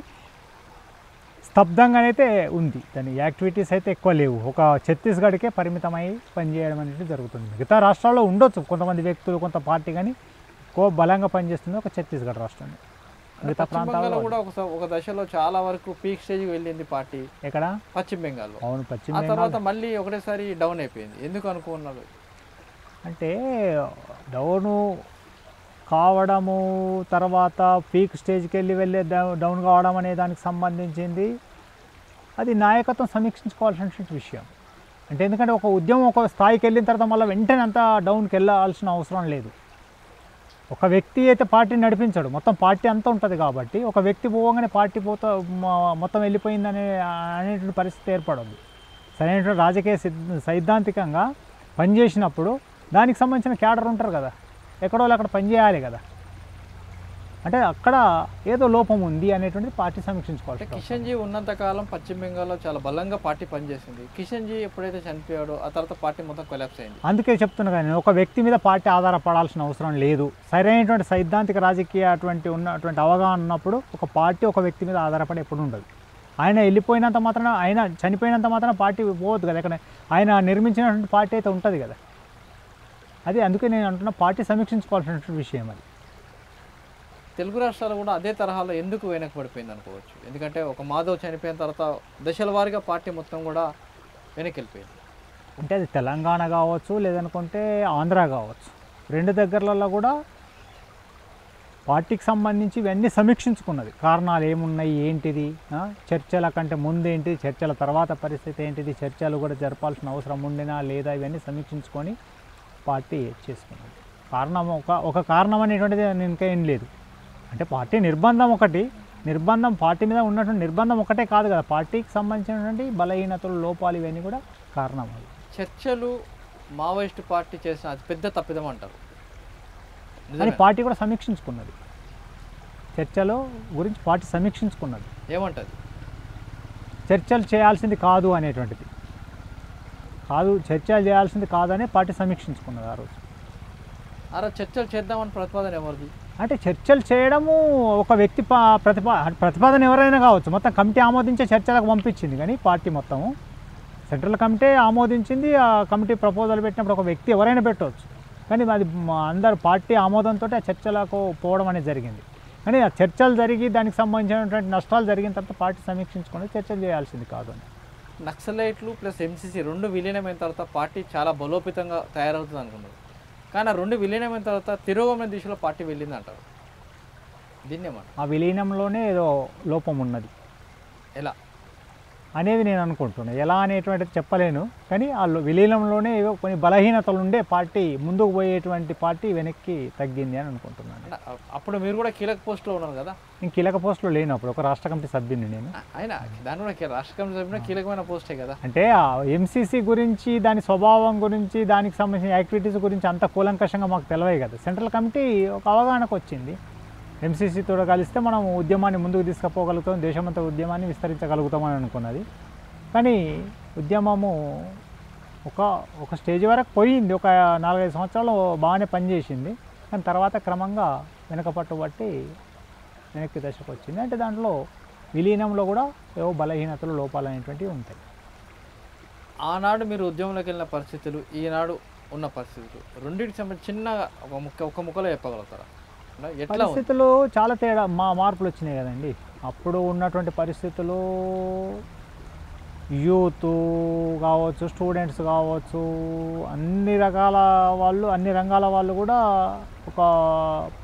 స్తబ్దంగానైతే ఉంది, దాని యాక్టివిటీస్ అయితే ఎక్కువ లేవు. ఒక ఛత్తీస్గఢ్కే పరిమితమై పనిచేయడం అనేది జరుగుతుంది. మిగతా రాష్ట్రాల్లో ఉండొచ్చు కొంతమంది వ్యక్తులు కొంత పార్టీ, కానీ ఎక్కువ బలంగా పనిచేస్తుంది ఒక ఛత్తీస్గఢ్ రాష్ట్రం. మిగతా ప్రాంతాల్లో కూడా ఒక దశలో చాలా వరకు పీక్ స్టేజ్కి వెళ్ళింది పార్టీ. ఎక్కడ? పశ్చిమ బెంగాల్లో. అవును, పశ్చిమ బెంగాల్. తర్వాత మళ్ళీ ఒకటేసారి డౌన్ అయిపోయింది, ఎందుకు అనుకున్నారు? అంటే డౌను కావడము తర్వాత పీక్ స్టేజ్కి వెళ్ళే డౌన్ కావడం అనే దానికి సంబంధించింది అది నాయకత్వం సమీక్షించుకోవాల్సినటువంటి విషయం. అంటే ఎందుకంటే ఒక ఉద్యమం ఒక స్థాయికి వెళ్ళిన తర్వాత మళ్ళీ వెంటనే అంతా డౌన్కి వెళ్ళాల్సిన అవసరం లేదు. ఒక వ్యక్తి అయితే పార్టీని నడిపించాడు, మొత్తం పార్టీ అంతా ఉంటుంది కాబట్టి ఒక వ్యక్తి పోగానే పార్టీ మొత్తం వెళ్ళిపోయిందనే అనేటువంటి పరిస్థితి ఏర్పడదు. సరైనటువంటి రాజకీయ సైద్ధాంతికంగా పనిచేసినప్పుడు దానికి సంబంధించిన క్యాడర్ ఉంటారు కదా, ఎక్కడో అక్కడ పనిచేయాలి కదా. అంటే అక్కడ ఏదో లోపం ఉంది అనేటువంటిది పార్టీ సమీక్షించుకోవాలి. కిషన్జీ ఉన్నంతకాలం పశ్చిమ బెంగాల్లో చాలా బలంగా పార్టీ పనిచేసింది. కిషన్జీ ఎప్పుడైతే చనిపోయాడో ఆ తర్వాత పార్టీ మొత్తం కొలాప్స్ అయింది. అందుకే చెప్తున్నా కానీ ఒక వ్యక్తి మీద పార్టీ ఆధారపడాల్సిన అవసరం లేదు. సరైనటువంటి సైద్ధాంతిక రాజకీయ ఉన్నటువంటి అవగాహన ఉన్నప్పుడు ఒక పార్టీ ఒక వ్యక్తి మీద ఆధారపడి ఎప్పుడు ఉండదు. ఆయన వెళ్ళిపోయినంత మాత్రం, ఆయన చనిపోయినంత మాత్రం పార్టీ పోవద్దు కదా, ఎక్కడ ఆయన నిర్మించినటువంటి పార్టీ అయితే ఉంటుంది కదా. అదే అందుకే నేను అంటున్నా పార్టీ సమీక్షించుకోవాల్సిన విషయం. అది తెలుగు రాష్ట్రాలు కూడా అదే తరహాలో ఎందుకు వెనకబడిపోయింది అనుకోవచ్చు, ఎందుకంటే ఒక మాధవ్ చనిపోయిన తర్వాత దశల వారీగా పార్టీ మొత్తం కూడా వెనక్కి వెళ్ళిపోయింది. అంటే అది తెలంగాణ కావచ్చు లేదనుకుంటే ఆంధ్ర కావచ్చు, రెండు దగ్గరలలో కూడా పార్టీకి సంబంధించి ఇవన్నీ సమీక్షించుకున్నది. కారణాలు ఏమున్నాయి, ఏంటిది, చర్చల కంటే ముందేంటిది, చర్చల తర్వాత పరిస్థితి ఏంటిది, చర్చలు కూడా జరపాల్సిన అవసరం ఉండినా లేదా, ఇవన్నీ సమీక్షించుకొని పార్టీ చేసుకున్నాను. కారణం ఒక కారణం అనేటువంటిది ఇంకా ఏం లేదు. అంటే పార్టీ నిర్బంధం ఒకటి, నిర్బంధం పార్టీ మీద ఉన్నటువంటి నిర్బంధం ఒకటే కాదు కదా, పార్టీకి సంబంధించినటువంటి బలహీనతలు లోపాలు ఇవన్నీ కూడా కారణం. చర్చలు మావోయిస్టు పార్టీ చేసిన అతిపెద్ద తప్పిదం అంటారు. అని పార్టీ కూడా సమీక్షించుకున్నది. చర్చలో గురించి పార్టీ సమీక్షించుకున్నది. ఏమంటది? చర్చలు చేయాల్సింది కాదు అనేటువంటిది కాదు, చర్చలు చేయాల్సింది కాదనే పార్టీ సమీక్షించుకున్నది ఆ రోజు. అలా చర్చలు చేద్దామని ప్రతిపాదన ఎవరిది? అంటే చర్చలు చేయడము ఒక వ్యక్తి ప్రతిపాదన ఎవరైనా కావచ్చు. మొత్తం కమిటీ ఆమోదించే చర్చలకు పంపించింది, కానీ పార్టీ మొత్తము సెంట్రల్ కమిటీ ఆమోదించింది. ఆ కమిటీ ప్రపోజల్ పెట్టినప్పుడు ఒక వ్యక్తి ఎవరైనా పెట్టవచ్చు, కానీ అది అందరు పార్టీ ఆమోదంతో ఆ చర్చలకు పోవడం అనేది జరిగింది. కానీ ఆ చర్చలు జరిగి దానికి సంబంధించినటువంటి నష్టాలు జరిగిన తర్వాత పార్టీ సమీక్షించుకుని చర్చలు చేయాల్సింది కాదు అని. నక్సలైట్లు ప్లస్ ఎంసీసీ రెండు విలీనమైన తర్వాత పార్టీ చాలా బలోపేతంగా తయారవుతుంది అనుకున్నారు, కానీ ఆ రెండు విలీనమైన తర్వాత తిరోగమన దిశలో పార్టీ వెళ్ళింది అంటారు. దీన్నేమాట ఆ విలీనంలోనే ఏదో లోపం ఉన్నది ఎలా అనేది నేను అనుకుంటున్నాను. ఎలా అనేటువంటిది చెప్పలేను, కానీ ఆ విలీనంలోనే ఏదో కొన్ని బలహీనతలు ఉండే పార్టీ ముందుకు పోయేటువంటి పార్టీ వెనక్కి తగ్గింది అని అనుకుంటున్నాను. అప్పుడు మీరు కూడా కీలక పోస్టులో ఉన్నారు కదా? నేను కీలక పోస్టులో లేను అప్పుడు, ఒక రాష్ట్ర కమిటీ సభ్యుని నేను. అయినా దాని కూడా రాష్ట్ర కమిటీ సభ్యుని కీలకమైన పోస్టే కదా. అంటే ఆ ఎంసీసీ గురించి, దాని స్వభావం గురించి, దానికి సంబంధించిన యాక్టివిటీస్ గురించి అంత కూలంకషంగా మాకు తెలియదు కదా. సెంట్రల్ కమిటీ ఒక అవగాహనకు వచ్చింది, ఎంసీసీతో కలిస్తే మనం ఉద్యమాన్ని ముందుకు తీసుకుపోగలుగుతాం, దేశమంతా ఉద్యమాన్ని విస్తరించగలుగుతామని అనుకున్నది. కానీ ఉద్యమము ఒక ఒక స్టేజ్ వరకు పోయింది, ఒక 4-5 సంవత్సరాలు బాగానే పనిచేసింది. కానీ తర్వాత క్రమంగా వెనక పట్టుబట్టి వెనక్కి దశకు వచ్చింది. అంటే దాంట్లో విలీనంలో కూడా ఏవో బలహీనతలు, లోపాలు అనేటువంటివి ఉంటాయి. ఆనాడు మీరు ఉద్యమంలోకి వెళ్ళిన పరిస్థితులు, ఈనాడు ఉన్న పరిస్థితులు రెండింటికి సంబంధించి చిన్నగా ఒక ముక్కలో చెప్పగలుగుతారా? పరిస్థితులు చాలా తేడా, మార్పులు వచ్చినాయి కదండి. అప్పుడు ఉన్నటువంటి పరిస్థితులు యూత్ కావచ్చు, స్టూడెంట్స్ కావచ్చు, అన్ని రకాల వాళ్ళు, అన్ని రంగాల వాళ్ళు కూడా ఒక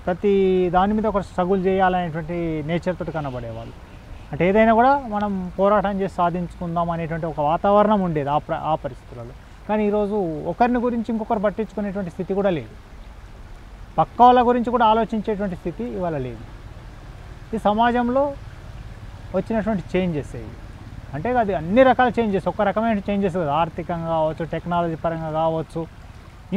ప్రతి దాని మీద ఒక స్ట్రగుల్ చేయాలనేటువంటి నేచర్తో కనబడేవాళ్ళు. అంటే ఏదైనా కూడా మనం పోరాటం చేసి సాధించుకుందాం అనేటువంటి ఒక వాతావరణం ఉండేది ఆ పరిస్థితులలో. కానీ ఈరోజు ఒకరిని గురించి ఇంకొకరు పట్టించుకునేటువంటి స్థితి కూడా లేదు, పక్క వాళ్ళ గురించి కూడా ఆలోచించేటువంటి స్థితి ఇవాళ లేదు. ఈ సమాజంలో వచ్చినటువంటి చేంజెస్ ఇవి. అంటే అది అన్ని రకాల చేంజెస్, ఒక రకమైన చేంజెస్ కదా, ఆర్థికంగా కావచ్చు, టెక్నాలజీ పరంగా కావచ్చు,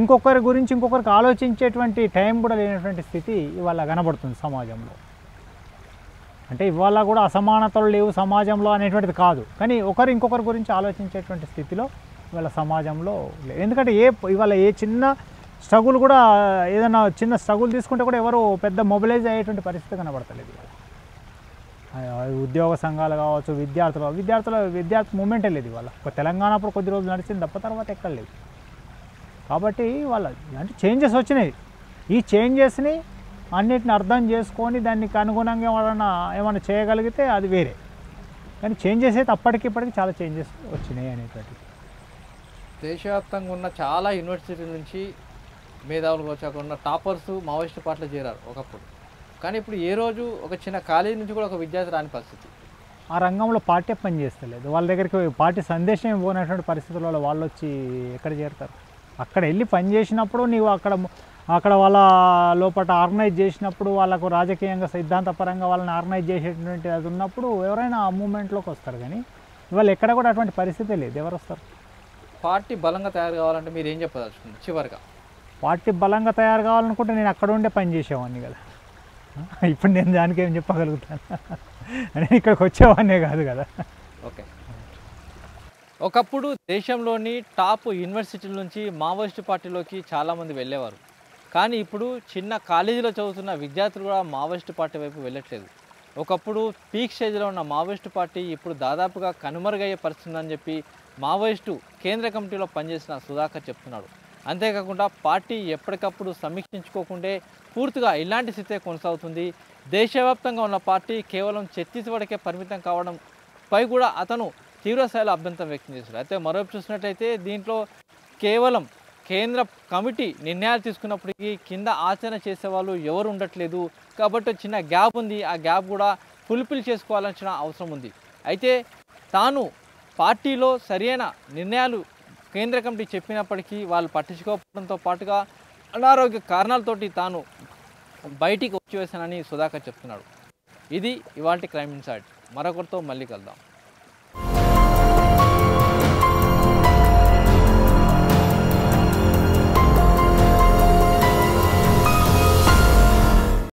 ఇంకొకరి గురించి ఇంకొకరికి ఆలోచించేటువంటి టైం కూడా లేనటువంటి స్థితి ఇవాళ కనబడుతుంది సమాజంలో. అంటే ఇవాళ కూడా అసమానతలు లేవు సమాజంలో అనేటువంటిది కాదు, కానీ ఒకరు ఇంకొకరి గురించి ఆలోచించేటువంటి స్థితిలో ఇవాళ సమాజంలో లేదు. ఎందుకంటే ఇవాళ చిన్న స్ట్రగుల్ కూడా, ఏదైనా చిన్న స్ట్రగుల్ తీసుకుంటే కూడా ఎవరు పెద్ద మొబిలైజ్ అయ్యేటువంటి పరిస్థితి కనబడతలేదు. ఉద్యోగ సంఘాలు కావచ్చు, విద్యార్థి మూమెంటే లేదు ఇవాళ. తెలంగాణ అప్పుడు కొద్ది రోజులు నడిచింది తప్ప తర్వాత ఎక్కడ లేదు. కాబట్టి వాళ్ళ అంటే చేంజెస్ వచ్చినాయి. ఈ చేంజెస్ని అన్నిటిని అర్థం చేసుకొని దానికి అనుగుణంగా ఏమైనా చేయగలిగితే అది వేరే, కానీ చేంజెస్ అయితే అప్పటికిప్పటికి చాలా చేంజెస్ వచ్చినాయి అనేటువంటి. దేశవ్యాప్తంగా ఉన్న చాలా యూనివర్సిటీ నుంచి మేధావులు వచ్చాకుండా టాపర్స్ మావోయిస్ట్ పార్టీలో చేరారు ఒకప్పుడు, కానీ ఇప్పుడు ఏ రోజు ఒక చిన్న కాలేజీ నుంచి కూడా ఒక విద్యార్థి రాని పరిస్థితి. ఆ రంగంలో పార్టీ పనిచేస్తలేదు, వాళ్ళ దగ్గరికి పార్టీ సందేశం పోనటువంటి పరిస్థితులలో వాళ్ళు వచ్చి ఎక్కడ చేరుతారు? అక్కడ వెళ్ళి పని చేసినప్పుడు నీవు అక్కడ వాళ్ళ లోపల ఆర్గనైజ్ చేసినప్పుడు, వాళ్ళకు రాజకీయంగా సిద్ధాంతపరంగా వాళ్ళని ఆర్గనైజ్ చేసేటువంటి అది ఉన్నప్పుడు ఎవరైనా ఆ మూమెంట్లోకి వస్తారు, కానీ వాళ్ళు ఎక్కడ కూడా అటువంటి పరిస్థితి లేదు, ఎవరు వస్తారు? పార్టీ బలంగా తయారు కావాలంటే మీరు ఏం చెప్పదలుచుకుంది? చివరిగా పార్టీ బలంగా తయారు కావాలనుకుంటే నేను అక్కడ ఉండే పని చేసేవాడిని కదా, ఇప్పుడు నేను దానికేం చెప్పగలుగుతాను? నేను ఇక్కడికి వచ్చేవాడినే కాదు కదా. ఓకే, ఒకప్పుడు దేశంలోని టాప్ యూనివర్సిటీల నుంచి మావోయిస్ట్ పార్టీలోకి చాలామంది వెళ్ళేవారు, కానీ ఇప్పుడు చిన్న కాలేజీలో చదువుతున్న విద్యార్థులు కూడా మావోయిస్ట్ పార్టీ వైపు వెళ్ళట్లేదు. ఒకప్పుడు పీక్ స్టేజ్లో ఉన్న మావోయిస్ట్ పార్టీ ఇప్పుడు దాదాపుగా కనుమరుగయ్యే పరిస్థితి అని చెప్పి మావోయిస్టు కేంద్ర కమిటీలో పనిచేసిన సుధాకర్ చెప్తున్నాడు. అంతేకాకుండా పార్టీ ఎప్పటికప్పుడు సమీక్షించుకోకుండా పూర్తిగా ఇలాంటి స్థితే కొనసాగుతుంది. దేశవ్యాప్తంగా ఉన్న పార్టీ కేవలం ఛత్తీస్గఢ్కే పరిమితం కావడంపై కూడా అతను తీవ్రస్థాయిలో అభ్యంతరం వ్యక్తం చేశాడు. అయితే మరోవైపు చూసినట్లయితే దీంట్లో కేవలం కేంద్ర కమిటీ నిర్ణయాలు తీసుకున్నప్పటికీ కింద ఆచరణ చేసేవాళ్ళు ఎవరు ఉండట్లేదు, కాబట్టి చిన్న గ్యాప్ ఉంది. ఆ గ్యాప్ కూడా ఫుల్ఫిల్ చేసుకోవాల్సిన అవసరం ఉంది. అయితే తాను పార్టీలో సరైన నిర్ణయాలు కేంద్ర కమిటీ చెప్పినప్పటికీ వాళ్ళు పట్టించుకోవడంతో పాటుగా అనారోగ్య కారణాలతోటి తాను బయటికి వచ్చేసానని సుధాకర్ చెప్తున్నాడు. ఇది ఇవాల్టి క్రైమ్ ఇన్సైడ్. మరొకరితో మళ్ళీ కలుద్దాం.